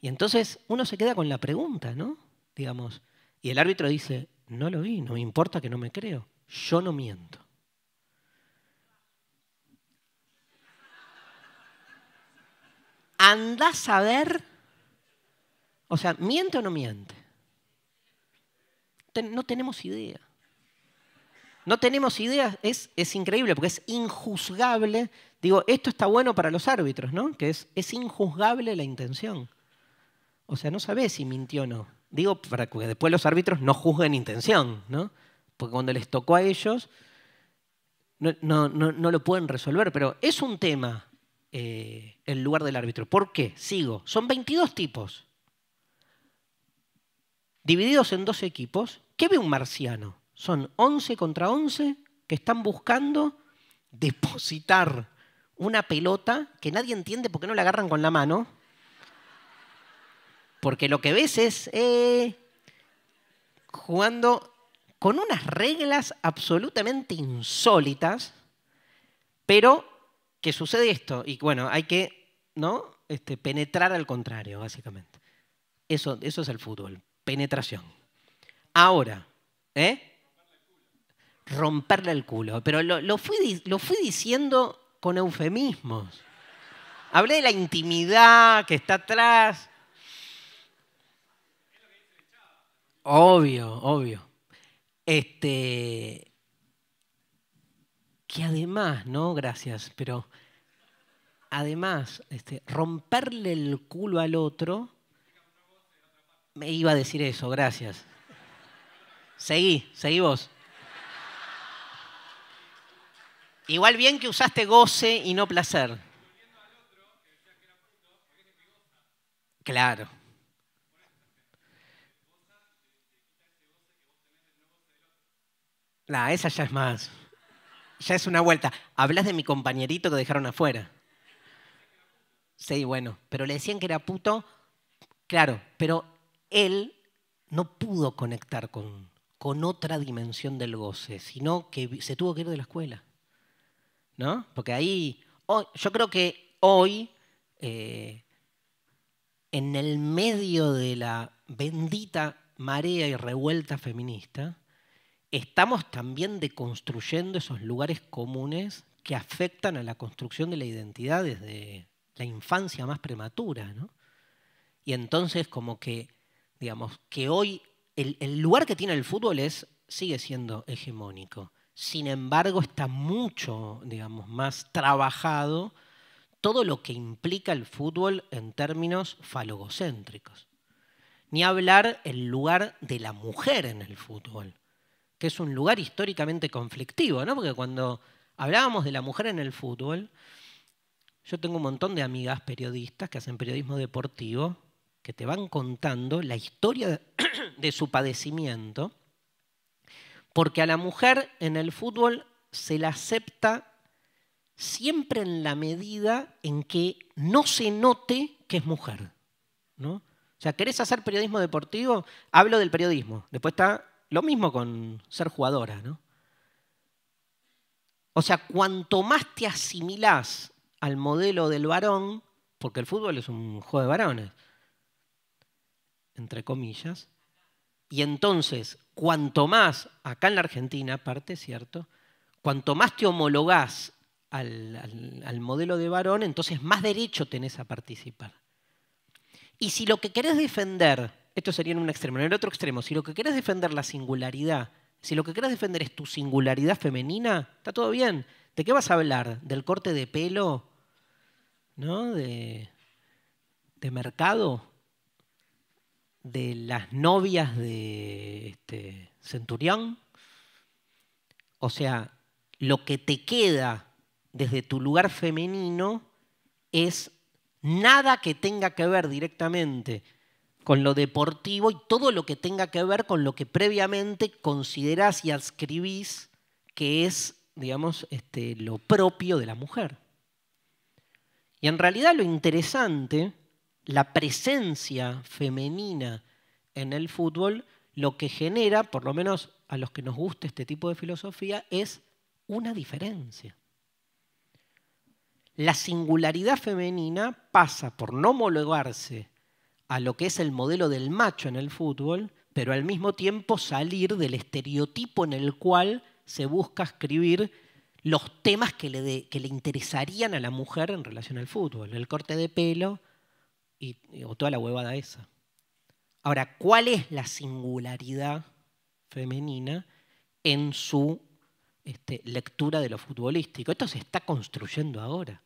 Y entonces uno se queda con la pregunta, ¿no? Digamos, y el árbitro dice, no lo vi, no me importa que no me creo, yo no miento. Andás a ver, o sea, ¿miente o no miente? No tenemos idea. No tenemos idea, es increíble porque es injuzgable. Digo, esto está bueno para los árbitros, ¿no? Que es injuzgable la intención. O sea, no sabés si mintió o no. Digo, para que después los árbitros no juzguen intención, ¿no? Porque cuando les tocó a ellos, no lo pueden resolver. Pero es un tema el lugar del árbitro. ¿Por qué? Sigo. Son 22 tipos. Divididos en 12 equipos. ¿Qué ve un marciano? Son 11 contra 11 que están buscando depositar una pelota que nadie entiende por qué no la agarran con la mano. Porque lo que ves es jugando con unas reglas absolutamente insólitas, pero que sucede esto. Y bueno, hay que penetrar al contrario, básicamente. Eso es el fútbol, penetración. Ahora, romperle el culo. Pero lo fui diciendo con eufemismos. Hablé de la intimidad que está atrás. Obvio. Que además, ¿no? Gracias, pero además, romperle el culo al otro, me iba a decir eso, gracias. Seguí vos. Igual bien que usaste goce y no placer. Claro. Nah, esa ya es más. Ya es una vuelta. Hablas de mi compañerito que dejaron afuera. Sí, bueno. Pero le decían que era puto. Claro, pero él no pudo conectar con otra dimensión del goce, sino que se tuvo que ir de la escuela. ¿No? Porque ahí... yo creo que hoy, en el medio de la bendita marea y revuelta feminista, estamos también deconstruyendo esos lugares comunes que afectan a la construcción de la identidad desde la infancia más prematura, ¿no? Y entonces como que, digamos, que hoy el lugar que tiene el fútbol sigue siendo hegemónico. Sin embargo, está mucho, digamos, más trabajado todo lo que implica el fútbol en términos falogocéntricos. Ni hablar el lugar de la mujer en el fútbol, que es un lugar históricamente conflictivo, ¿no? Porque cuando hablábamos de la mujer en el fútbol, yo tengo un montón de amigas periodistas que hacen periodismo deportivo que te van contando la historia de su padecimiento, porque a la mujer en el fútbol se la acepta siempre en la medida en que no se note que es mujer, ¿no? O sea, ¿querés hacer periodismo deportivo? Hablo del periodismo. Después está... lo mismo con ser jugadora, ¿no? O sea, cuanto más te asimilás al modelo del varón, porque el fútbol es un juego de varones, entre comillas, y entonces, cuanto más, acá en la Argentina, aparte, ¿cierto? Cuanto más te homologás al modelo de varón, entonces más derecho tenés a participar. Y si lo que querés defender... esto sería en un extremo. En el otro extremo, si lo que querés defender la singularidad, si lo que querés defender es tu singularidad femenina, está todo bien. ¿De qué vas a hablar? ¿Del corte de pelo? ¿No? ¿De mercado? ¿De las novias de Centurión? O sea, lo que te queda desde tu lugar femenino es nada que tenga que ver directamente con lo deportivo y todo lo que tenga que ver con lo que previamente considerás y adscribís que es, digamos, lo propio de la mujer. Y en realidad lo interesante, la presencia femenina en el fútbol, lo que genera, por lo menos a los que nos gusta este tipo de filosofía, es una diferencia. La singularidad femenina pasa por no homologarse a lo que es el modelo del macho en el fútbol, pero al mismo tiempo salir del estereotipo en el cual se busca escribir los temas que le interesarían a la mujer en relación al fútbol, el corte de pelo o toda la huevada esa. Ahora, ¿cuál es la singularidad femenina en su lectura de lo futbolístico. Esto se está construyendo ahora.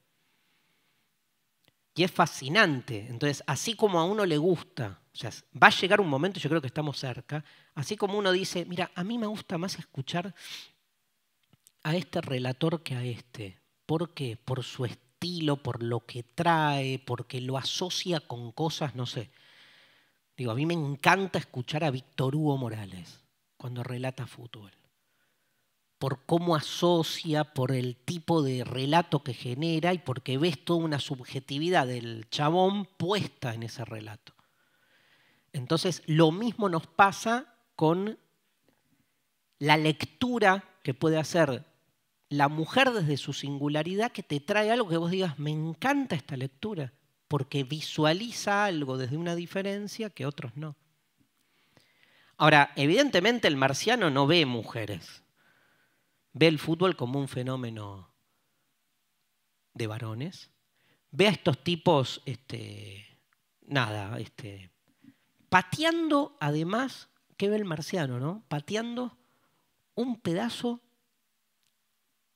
Y es fascinante. Entonces, así como a uno le gusta, o sea, va a llegar un momento, yo creo que estamos cerca, así como uno dice, mira, a mí me gusta más escuchar a este relator que a este. ¿Por qué? Por su estilo, por lo que trae, porque lo asocia con cosas, no sé. Digo, a mí me encanta escuchar a Víctor Hugo Morales cuando relata fútbol. Por cómo asocia, por el tipo de relato que genera y porque ves toda una subjetividad del chabón puesta en ese relato. Entonces, lo mismo nos pasa con la lectura que puede hacer la mujer desde su singularidad, que te trae algo que vos digas, me encanta esta lectura, porque visualiza algo desde una diferencia que otros no. Ahora, evidentemente el marciano no ve mujeres. Ve el fútbol como un fenómeno de varones. Ve a estos tipos, pateando, además, ¿qué ve el marciano, no? Pateando un pedazo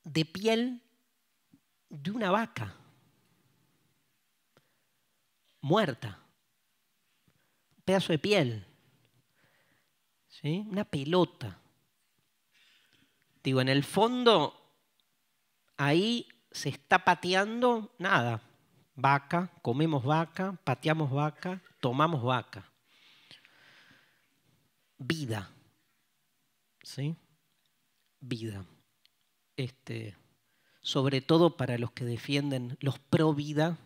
de piel de una vaca muerta. Un pedazo de piel. ¿Sí? Una pelota. Digo, en el fondo, ahí se está pateando nada. Vaca, comemos vaca, pateamos vaca, tomamos vaca. Vida. ¿Sí? Vida. Sobre todo para los que defienden, los pro vida,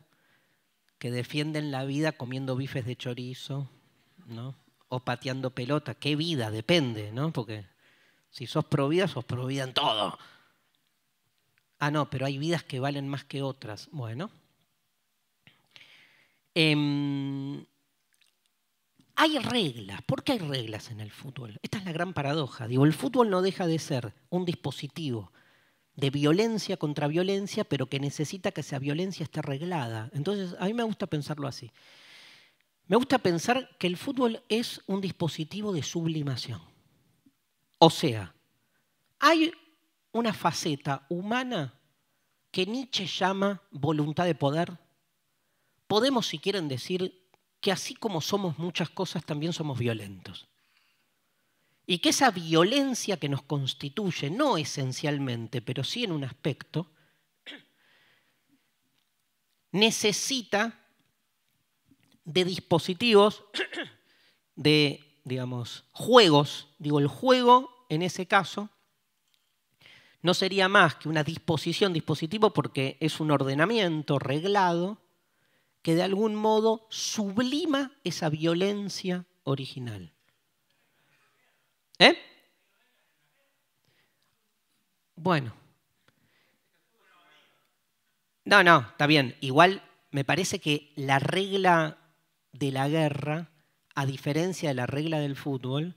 que defienden la vida comiendo bifes de chorizo, ¿no? O pateando pelota. ¿Qué vida? Depende, ¿no? Porque si sos pro vida en todo. Ah, no, pero hay vidas que valen más que otras. Bueno. Hay reglas. ¿Por qué hay reglas en el fútbol? Esta es la gran paradoja. Digo, el fútbol no deja de ser un dispositivo de violencia contra violencia, pero que necesita que esa violencia esté reglada. Entonces, a mí me gusta pensarlo así. Me gusta pensar que el fútbol es un dispositivo de sublimación. O sea, hay una faceta humana que Nietzsche llama voluntad de poder. Podemos, si quieren, decir que así como somos muchas cosas, también somos violentos. Y que esa violencia que nos constituye, no esencialmente, pero sí en un aspecto, necesita de dispositivos, de juegos. Digo, el juego, en ese caso, no sería más que una disposición, dispositivo, porque es un ordenamiento reglado que de algún modo sublima esa violencia original. ¿Eh? Bueno. No, no, está bien. Igual me parece que la regla de la guerra, a diferencia de la regla del fútbol,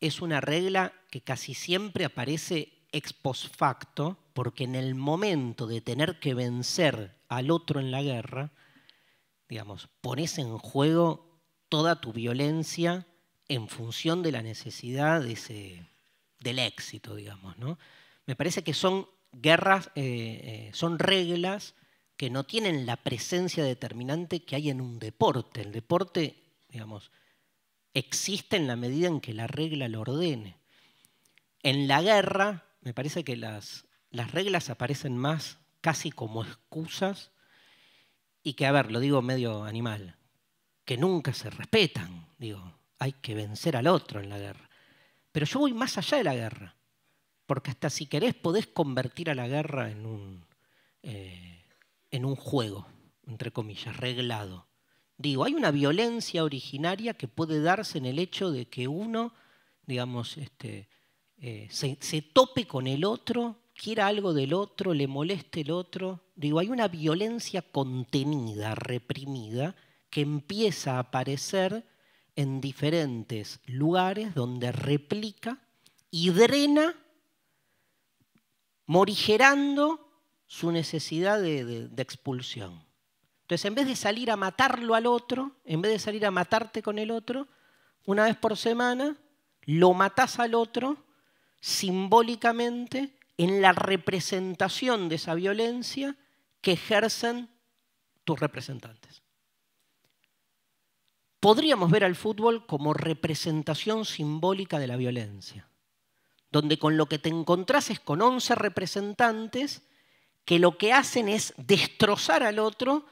es una regla que casi siempre aparece ex post facto, porque en el momento de tener que vencer al otro en la guerra, digamos, pones en juego toda tu violencia en función de la necesidad de del éxito, digamos, ¿no? Me parece que son guerras, son reglas que no tienen la presencia determinante que hay en un deporte. El deporte, digamos, existe en la medida en que la regla lo ordene. En la guerra, me parece que las reglas aparecen más casi como excusas y que, a ver, lo digo medio animal, que nunca se respetan. Digo, hay que vencer al otro en la guerra. Pero yo voy más allá de la guerra, porque hasta si querés podés convertir a la guerra en un juego, entre comillas, reglado. Digo, hay una violencia originaria que puede darse en el hecho de que uno, digamos, se tope con el otro, quiera algo del otro, le moleste el otro. Digo, hay una violencia contenida, reprimida, que empieza a aparecer en diferentes lugares donde replica y drena, morigerando su necesidad de expulsión. Entonces, en vez de salir a matarlo al otro, en vez de salir a matarte con el otro, una vez por semana lo matás al otro simbólicamente en la representación de esa violencia que ejercen tus representantes. Podríamos ver al fútbol como representación simbólica de la violencia, donde con lo que te encontrás es con 11 representantes que lo que hacen es destrozar al otro,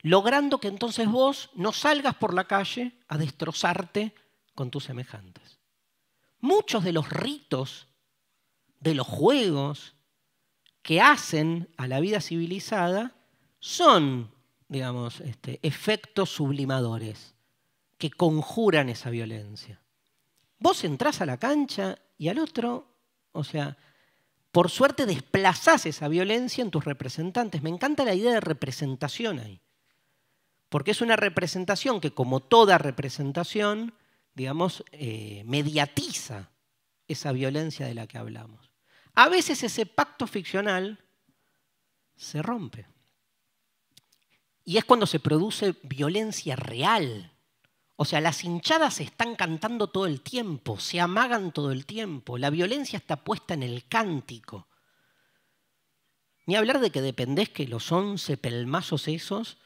logrando que entonces vos no salgas por la calle a destrozarte con tus semejantes. Muchos de los ritos, de los juegos que hacen a la vida civilizada son, digamos, efectos sublimadores que conjuran esa violencia. Vos entrás a la cancha y al otro, o sea, por suerte desplazás esa violencia en tus representantes. Me encanta la idea de representación ahí, porque es una representación que, como toda representación, digamos, mediatiza esa violencia de la que hablamos. A veces ese pacto ficcional se rompe. Y es cuando se produce violencia real. O sea, las hinchadas están cantando todo el tiempo, se amagan todo el tiempo, la violencia está puesta en el cántico. Ni hablar de que dependés que los 11 pelmazos esos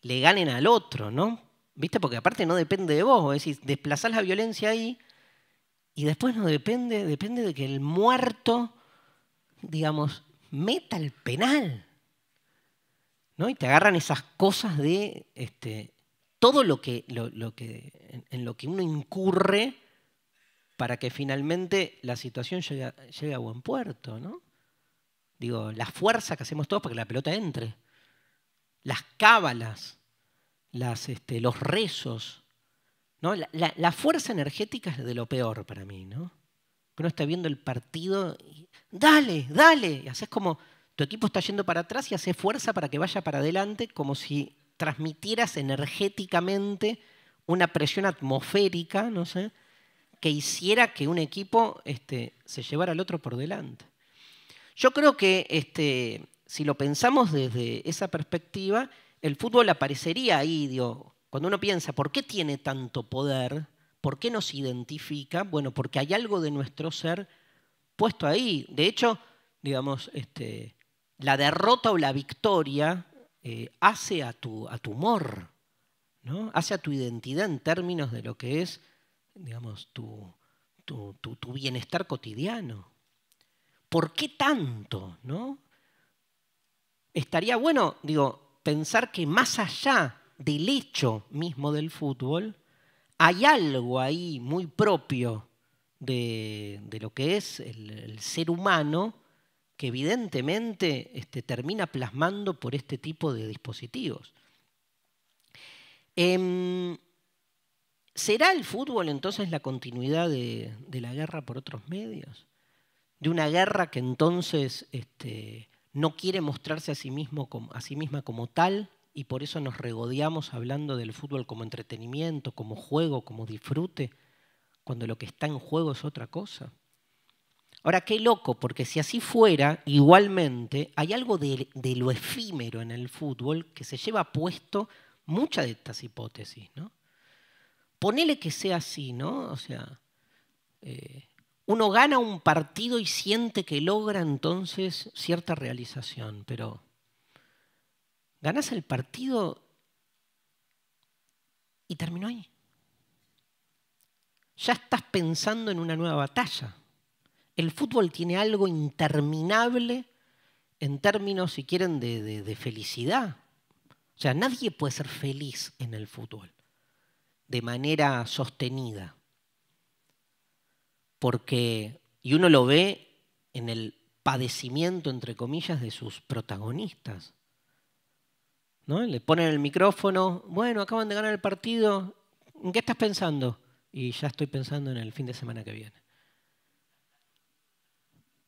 le ganen al otro, ¿no? ¿Viste? Porque aparte no depende de vos, es decir, desplazás la violencia ahí y después no depende, depende de que el muerto, digamos, meta el penal, ¿no? Y te agarran esas cosas de todo en lo que uno incurre para que finalmente la situación llegue a buen puerto, ¿no? Digo, la fuerza que hacemos todos para que la pelota entre, las cábalas, los rezos, ¿no? La fuerza energética es de lo peor para mí, ¿no? Uno está viendo el partido y ¡dale, dale! Y haces como tu equipo está yendo para atrás y haces fuerza para que vaya para adelante, como si transmitieras energéticamente una presión atmosférica, no sé, que hiciera que un equipo se llevara al otro por delante. Yo creo que si lo pensamos desde esa perspectiva, el fútbol aparecería ahí, digo, cuando uno piensa, ¿por qué tiene tanto poder? ¿Por qué nos identifica? Bueno, porque hay algo de nuestro ser puesto ahí. De hecho, digamos, la derrota o la victoria hace a tu humor, ¿no? Hace a tu identidad en términos de lo que es, digamos, tu bienestar cotidiano. ¿Por qué tanto, no? Estaría bueno, digo, pensar que más allá del hecho mismo del fútbol, hay algo ahí muy propio de lo que es el ser humano que evidentemente termina plasmando por este tipo de dispositivos. ¿Será el fútbol entonces la continuidad de la guerra por otros medios? De una guerra que entonces no quiere mostrarse a sí misma como tal, y por eso nos regodeamos hablando del fútbol como entretenimiento, como juego, como disfrute, cuando lo que está en juego es otra cosa. Ahora, qué loco, porque si así fuera, igualmente, hay algo de lo efímero en el fútbol que se lleva puesto muchas de estas hipótesis, ¿no? Ponele que sea así, ¿no? O sea, uno gana un partido y siente que logra entonces cierta realización, pero ganás el partido y terminó ahí. Ya estás pensando en una nueva batalla. El fútbol tiene algo interminable en términos, si quieren, de felicidad. O sea, nadie puede ser feliz en el fútbol de manera sostenida. Porque, y uno lo ve en el padecimiento, entre comillas, de sus protagonistas, ¿no? Le ponen el micrófono, bueno, acaban de ganar el partido, ¿en qué estás pensando? Y ya estoy pensando en el fin de semana que viene.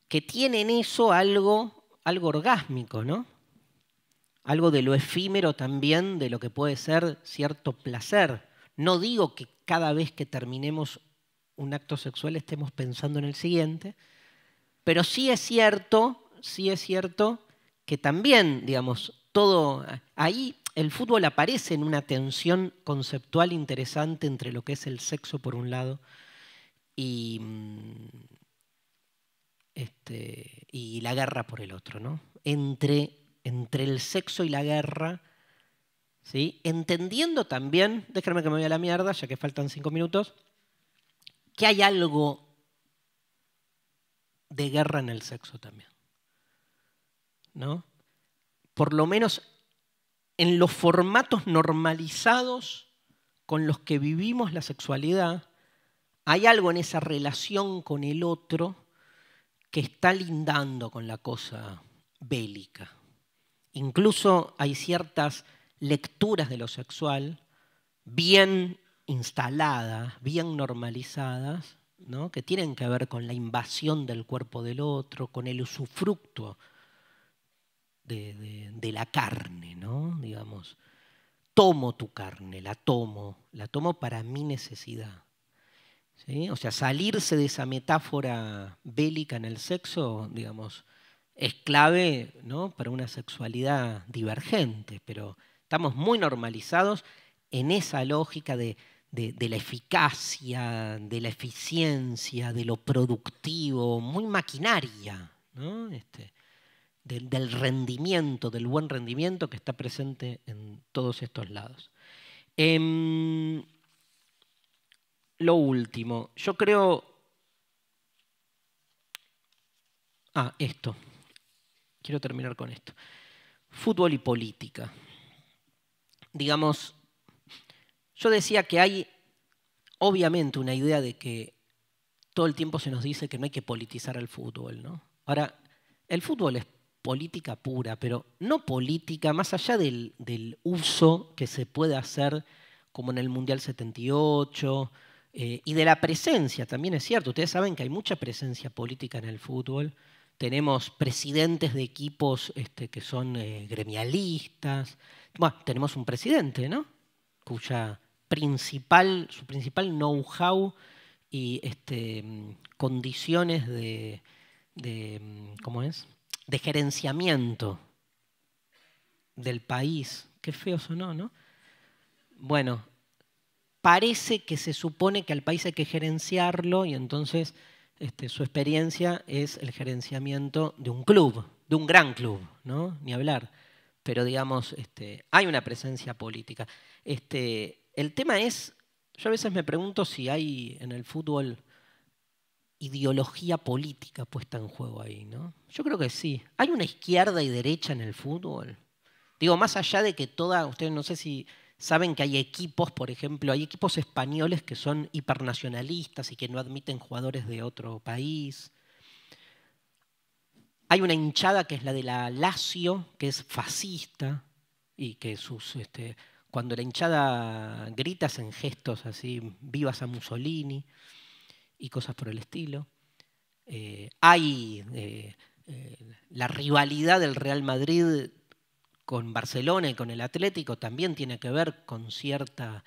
Que tiene en eso algo orgásmico, ¿no? Algo de lo efímero también, de lo que puede ser cierto placer. No digo que cada vez que terminemos un acto sexual estemos pensando en el siguiente, pero sí es cierto que también, digamos, todo ahí el fútbol aparece en una tensión conceptual interesante entre lo que es el sexo por un lado y y la guerra por el otro, ¿no? Entre el sexo y la guerra, ¿sí? Entendiendo también, déjenme que me vaya a la mierda, ya que faltan 5 minutos, que hay algo de guerra en el sexo también, ¿no? Por lo menos en los formatos normalizados con los que vivimos la sexualidad, hay algo en esa relación con el otro que está lindando con la cosa bélica. Incluso hay ciertas lecturas de lo sexual bien instaladas, bien normalizadas, ¿no? Que tienen que ver con la invasión del cuerpo del otro, con el usufructo de la carne, ¿no? Digamos, tomo tu carne, la tomo para mi necesidad. ¿Sí? O sea, salirse de esa metáfora bélica en el sexo, digamos, es clave, ¿no? Para una sexualidad divergente, pero estamos muy normalizados en esa lógica de la eficacia, de la eficiencia, de lo productivo, muy maquinaria, ¿no? Del rendimiento, del buen rendimiento que está presente en todos estos lados. Lo último, yo creo... esto. Quiero terminar con esto. Fútbol y política. Digamos, yo decía que hay obviamente una idea de que todo el tiempo se nos dice que no hay que politizar al fútbol, ¿no? Ahora, el fútbol es política pura, pero no política más allá del uso que se puede hacer como en el Mundial 78... y de la presencia, también es cierto. Ustedes saben que hay mucha presencia política en el fútbol. Tenemos presidentes de equipos que son gremialistas. Bueno, tenemos un presidente, ¿no? Su principal know-how y condiciones de gerenciamiento del país. Qué feo sonó, ¿no? Bueno, parece que se supone que al país hay que gerenciarlo y entonces su experiencia es el gerenciamiento de un club, de un gran club, ¿no? Ni hablar. Pero digamos, hay una presencia política. El tema es, yo a veces me pregunto si hay en el fútbol ideología política puesta en juego ahí, ¿no? Yo creo que sí. ¿Hay una izquierda y derecha en el fútbol? Digo, más allá de que toda, ustedes no sé si... Saben que hay equipos, por ejemplo, hay equipos españoles que son hipernacionalistas y que no admiten jugadores de otro país. Hay una hinchada que es la de la Lazio, que es fascista, y que cuando la hinchada grita hacen gestos así, vivas a Mussolini, y cosas por el estilo. Hay la rivalidad del Real Madrid con Barcelona y con el Atlético también tiene que ver con cierta,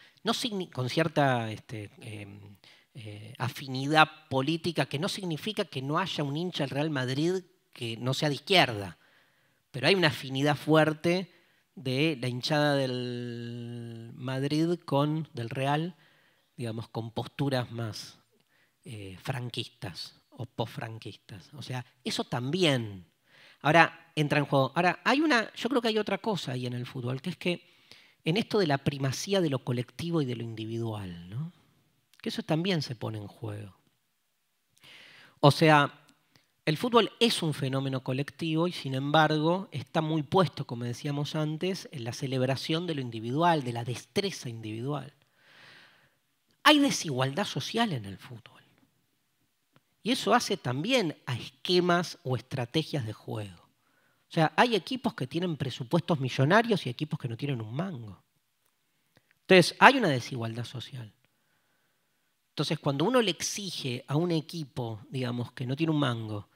afinidad política, que no significa que no haya un hincha del Real Madrid que no sea de izquierda, pero hay una afinidad fuerte de la hinchada del Madrid del Real, digamos, con posturas más franquistas o posfranquistas. O sea, eso también... Ahora entra en juego. Ahora, yo creo que hay otra cosa ahí en el fútbol, que es que en esto de la primacía de lo colectivo y de lo individual, ¿no? Que eso también se pone en juego. O sea, el fútbol es un fenómeno colectivo y sin embargo está muy puesto, como decíamos antes, en la celebración de lo individual, de la destreza individual. Hay desigualdad social en el fútbol. Y eso hace también a esquemas o estrategias de juego. O sea, hay equipos que tienen presupuestos millonarios y equipos que no tienen un mango. Entonces, hay una desigualdad social. Entonces, cuando uno le exige a un equipo, digamos, que no tiene un mango,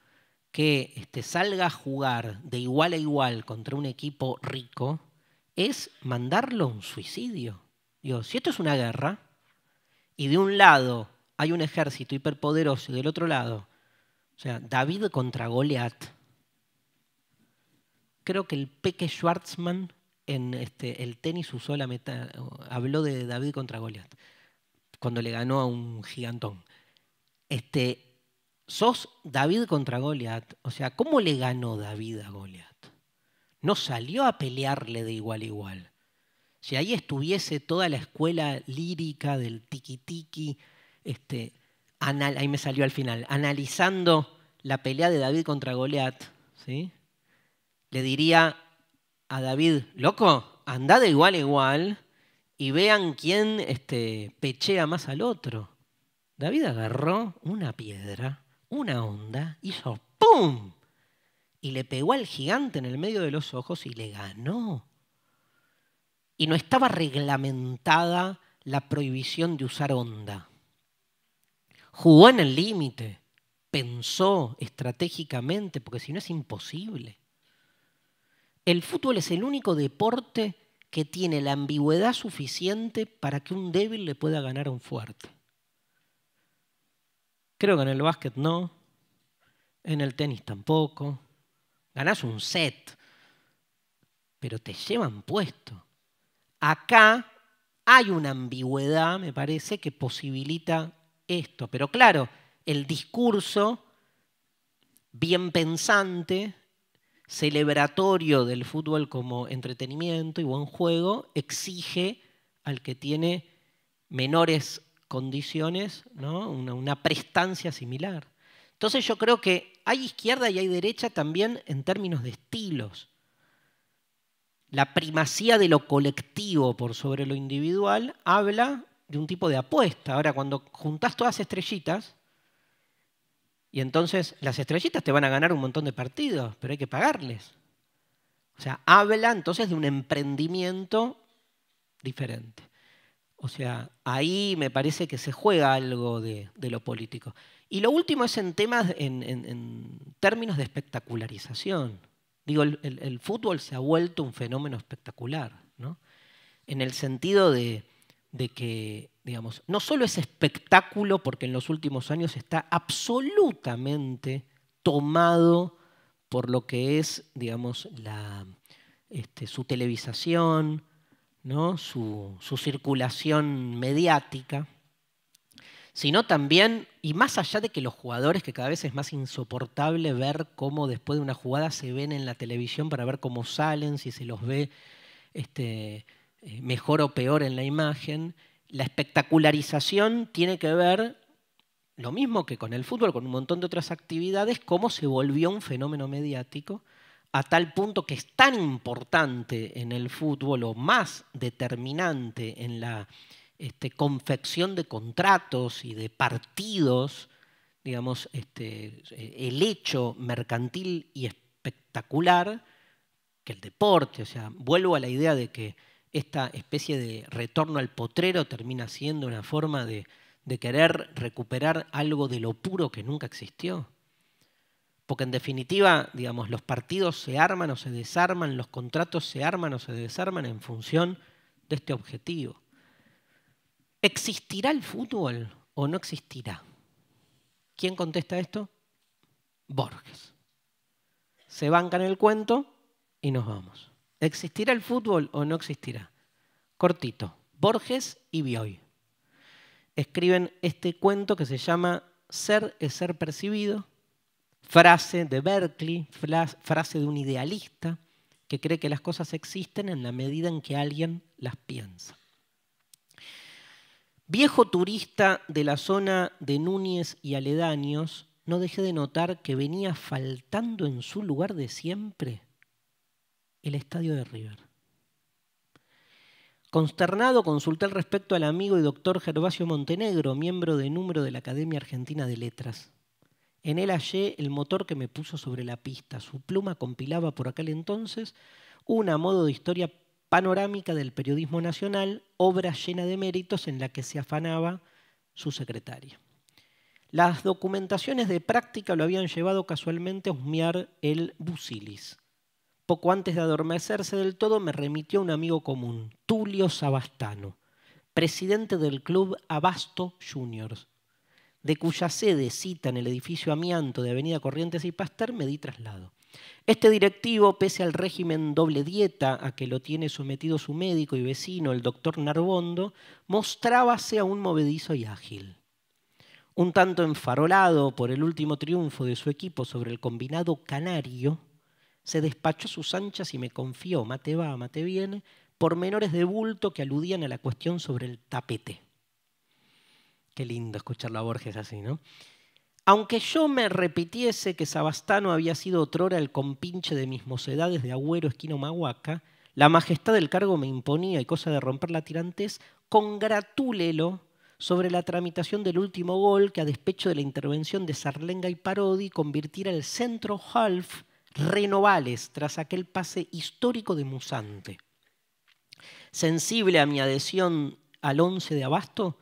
que salga a jugar de igual a igual contra un equipo rico, es mandarlo a un suicidio. Digo, si esto es una guerra, y de un lado... hay un ejército hiperpoderoso y del otro lado, o sea, David contra Goliat. Creo que el Peque Schwarzman en el tenis usó habló de David contra Goliat, cuando le ganó a un gigantón. sos David contra Goliat. O sea, ¿cómo le ganó David a Goliat? No salió a pelearle de igual a igual. Si ahí estuviese toda la escuela lírica del tiki-tiki, ahí me salió al final, analizando la pelea de David contra Goliat, ¿sí? Le diría a David, loco, andá de igual a igual y vean quién pechea más al otro. David agarró una piedra, una honda, hizo ¡pum! Y le pegó al gigante en el medio de los ojos y le ganó. Y no estaba reglamentada la prohibición de usar honda. Jugó en el límite, pensó estratégicamente, porque si no es imposible. El fútbol es el único deporte que tiene la ambigüedad suficiente para que un débil le pueda ganar a un fuerte. Creo que en el básquet no, en el tenis tampoco. Ganás un set, pero te llevan puesto. Acá hay una ambigüedad, me parece, que posibilita esto. Pero claro, el discurso bien pensante, celebratorio del fútbol como entretenimiento y buen juego, exige al que tiene menores condiciones, ¿no? Una prestancia similar. Entonces yo creo que hay izquierda y hay derecha también en términos de estilos. La primacía de lo colectivo por sobre lo individual habla de un tipo de apuesta. Ahora, cuando juntás todas estrellitas, y entonces las estrellitas te van a ganar un montón de partidos, pero hay que pagarles. O sea, habla entonces de un emprendimiento diferente. O sea, ahí me parece que se juega algo de lo político. Y lo último es en términos de espectacularización. Digo, el fútbol se ha vuelto un fenómeno espectacular, ¿no? En el sentido de que, digamos, no solo es espectáculo porque en los últimos años está absolutamente tomado por lo que es, digamos, su televisación, ¿no? Su circulación mediática, sino también, y más allá de que los jugadores, que cada vez es más insoportable ver cómo después de una jugada se ven en la televisión para ver cómo salen, si se los ve mejor o peor en la imagen, la espectacularización tiene que ver, lo mismo que con el fútbol, con un montón de otras actividades, cómo se volvió un fenómeno mediático, a tal punto que es tan importante en el fútbol o más determinante en la confección de contratos y de partidos, digamos, el hecho mercantil y espectacular que el deporte. O sea, vuelvo a la idea de que esta especie de retorno al potrero termina siendo una forma de querer recuperar algo de lo puro que nunca existió. Porque en definitiva, digamos, los partidos se arman o se desarman, los contratos se arman o se desarman en función de este objetivo. ¿Existirá el fútbol o no existirá? ¿Quién contesta esto? Borges. Se bancan el cuento y nos vamos. ¿Existirá el fútbol o no existirá? Cortito. Borges y Bioy escriben este cuento que se llama Ser es ser percibido. Frase de Berkeley, frase de un idealista que cree que las cosas existen en la medida en que alguien las piensa. Viejo turista de la zona de Núñez y aledaños, no dejé de notar que venía faltando en su lugar de siempre el estadio de River. Consternado, consulté al respecto al amigo y doctor Gervasio Montenegro, miembro de número de la Academia Argentina de Letras. En él hallé el motor que me puso sobre la pista. Su pluma compilaba por aquel entonces una modo de historia panorámica del periodismo nacional, obra llena de méritos en la que se afanaba su secretaria. Las documentaciones de práctica lo habían llevado casualmente a husmear el bucilis. Poco antes de adormecerse del todo me remitió un amigo común, Tulio Sabastano, presidente del club Abasto Juniors, de cuya sede, cita en el edificio Amianto de Avenida Corrientes y Pasteur, me di traslado. Este directivo, pese al régimen doble dieta a que lo tiene sometido su médico y vecino, el doctor Narbondo, mostrábase aún movedizo y ágil. un tanto enfarolado por el último triunfo de su equipo sobre el combinado canario, se despachó sus anchas y me confió, mate va, mate viene, pormenores de bulto que aludían a la cuestión sobre el tapete. Qué lindo escucharlo a Borges así, ¿no? Aunque yo me repitiese que Sabastano había sido otrora el compinche de mis mocedades de Agüero, esquina Humahuaca, la majestad del cargo me imponía, y cosa de romper la tirantez, congratúlelo sobre la tramitación del último gol que, a despecho de la intervención de Sarlenga y Parodi, convirtiera el centro half Renovales tras aquel pase histórico de Musante. Sensible a mi adhesión al 11 de Abasto,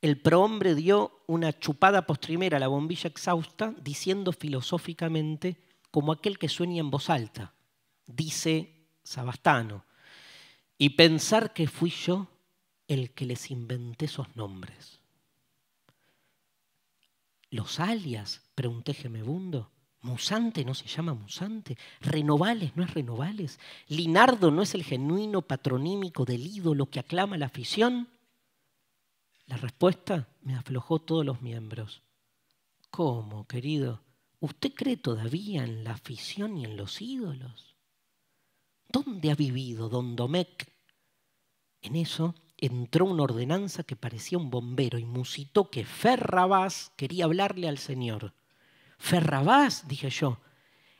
el prohombre dio una chupada postrimera a la bombilla exhausta, diciendo filosóficamente, como aquel que sueña en voz alta, dice Sabastano, y pensar que fui yo el que les inventé esos nombres. ¿Los alias?, pregunté gemebundo. Musante no se llama Musante, Renovales no es Renovales, Linardo no es el genuino patronímico del ídolo que aclama la afición. La respuesta me aflojó todos los miembros. ¿Cómo, querido? ¿Usted cree todavía en la afición y en los ídolos? ¿Dónde ha vivido don Domecq? En eso entró una ordenanza que parecía un bombero y musitó que Ferrabás quería hablarle al señor. Ferrabás, dije yo,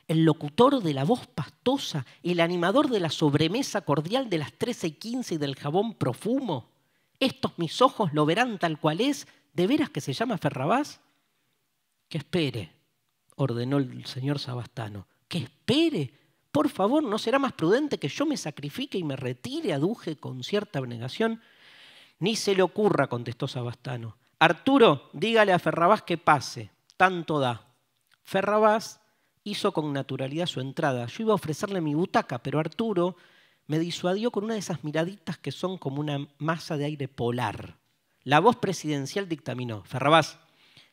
el locutor de la voz pastosa, el animador de la sobremesa cordial de las 13:15 y del jabón profumo. Estos mis ojos lo verán tal cual es. ¿De veras que se llama Ferrabás? Que espere, ordenó el señor Sabastano. Que espere. Por favor, ¿no será más prudente que yo me sacrifique y me retire?, aduje con cierta abnegación. Ni se le ocurra, contestó Sabastano. Arturo, dígale a Ferrabás que pase. Tanto da. Ferrabás hizo con naturalidad su entrada. Yo iba a ofrecerle mi butaca, pero Arturo me disuadió con una de esas miraditas que son como una masa de aire polar. La voz presidencial dictaminó. Ferrabás,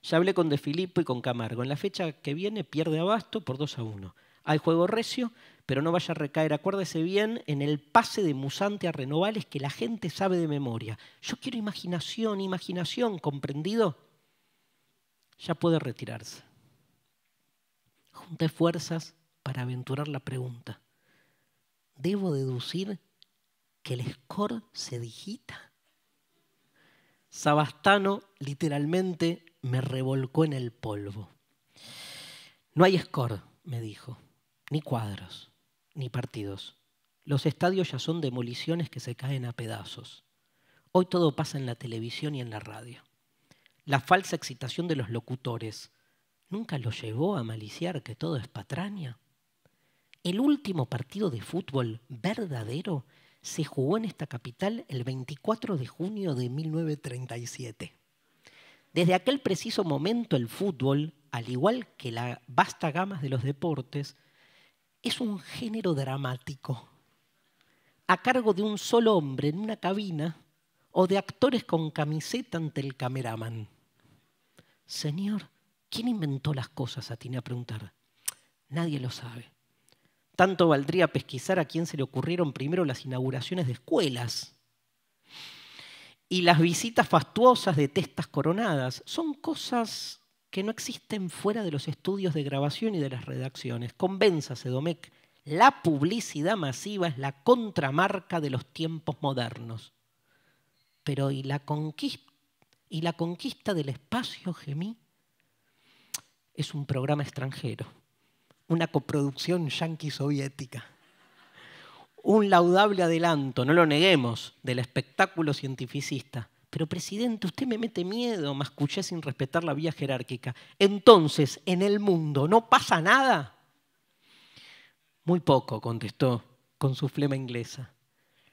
ya hablé con De Filippo y con Camargo. En la fecha que viene pierde Abasto por 2-1. Hay juego recio, pero no vaya a recaer. Acuérdese bien en el pase de Musante a Renovales que la gente sabe de memoria. Yo quiero imaginación, imaginación, ¿comprendido? Ya puede retirarse. Junté fuerzas para aventurar la pregunta. ¿Debo deducir que el score se digita? Sabastano literalmente me revolcó en el polvo. No hay score, me dijo, ni cuadros, ni partidos. Los estadios ya son demoliciones que se caen a pedazos. Hoy todo pasa en la televisión y en la radio. La falsa excitación de los locutores ¿nunca lo llevó a maliciar que todo es patraña? El último partido de fútbol verdadero se jugó en esta capital el 24 de junio de 1937. Desde aquel preciso momento el fútbol, al igual que la vasta gama de los deportes, es un género dramático, a cargo de un solo hombre en una cabina o de actores con camiseta ante el cameraman. Señor, ¿quién inventó las cosas?, atiné a preguntar. Nadie lo sabe. Tanto valdría pesquisar a quién se le ocurrieron primero las inauguraciones de escuelas y las visitas fastuosas de testas coronadas. Son cosas que no existen fuera de los estudios de grabación y de las redacciones. Convénzase, Domecq, la publicidad masiva es la contramarca de los tiempos modernos. Pero ¿y la conquista del espacio?, gemí. Es un programa extranjero, una coproducción yanqui-soviética, un laudable adelanto, no lo neguemos, del espectáculo cientificista. Pero, presidente, usted me mete miedo, mascullé sin respetar la vía jerárquica. Entonces, ¿en el mundo no pasa nada? Muy poco, contestó con su flema inglesa.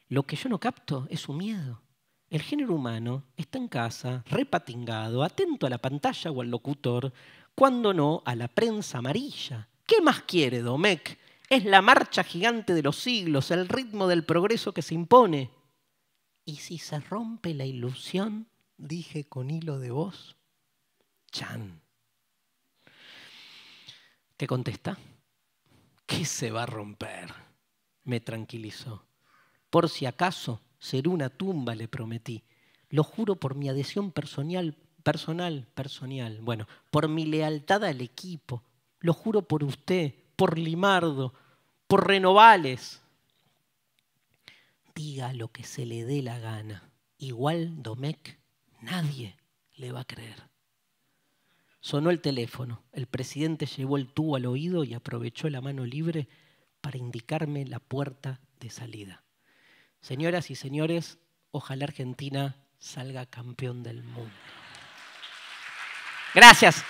Lo que yo no capto es su miedo. El género humano está en casa, repatingado, atento a la pantalla o al locutor, cuando no a la prensa amarilla. ¿Qué más quiere, Domecq? Es la marcha gigante de los siglos, el ritmo del progreso que se impone. ¿Y si se rompe la ilusión?, dije con hilo de voz. Chan. ¿Qué contesta? ¿Qué se va a romper?, me tranquilizó. Por si acaso, será una tumba, le prometí. Lo juro por mi adhesión personal Personal, personal. Bueno, por mi lealtad al equipo, lo juro por usted, por Limardo, por Renovales. Diga lo que se le dé la gana. Igual, Domecq, nadie le va a creer. Sonó el teléfono. El presidente llevó el tubo al oído y aprovechó la mano libre para indicarme la puerta de salida. Señoras y señores, ojalá Argentina salga campeón del mundo. Gracias.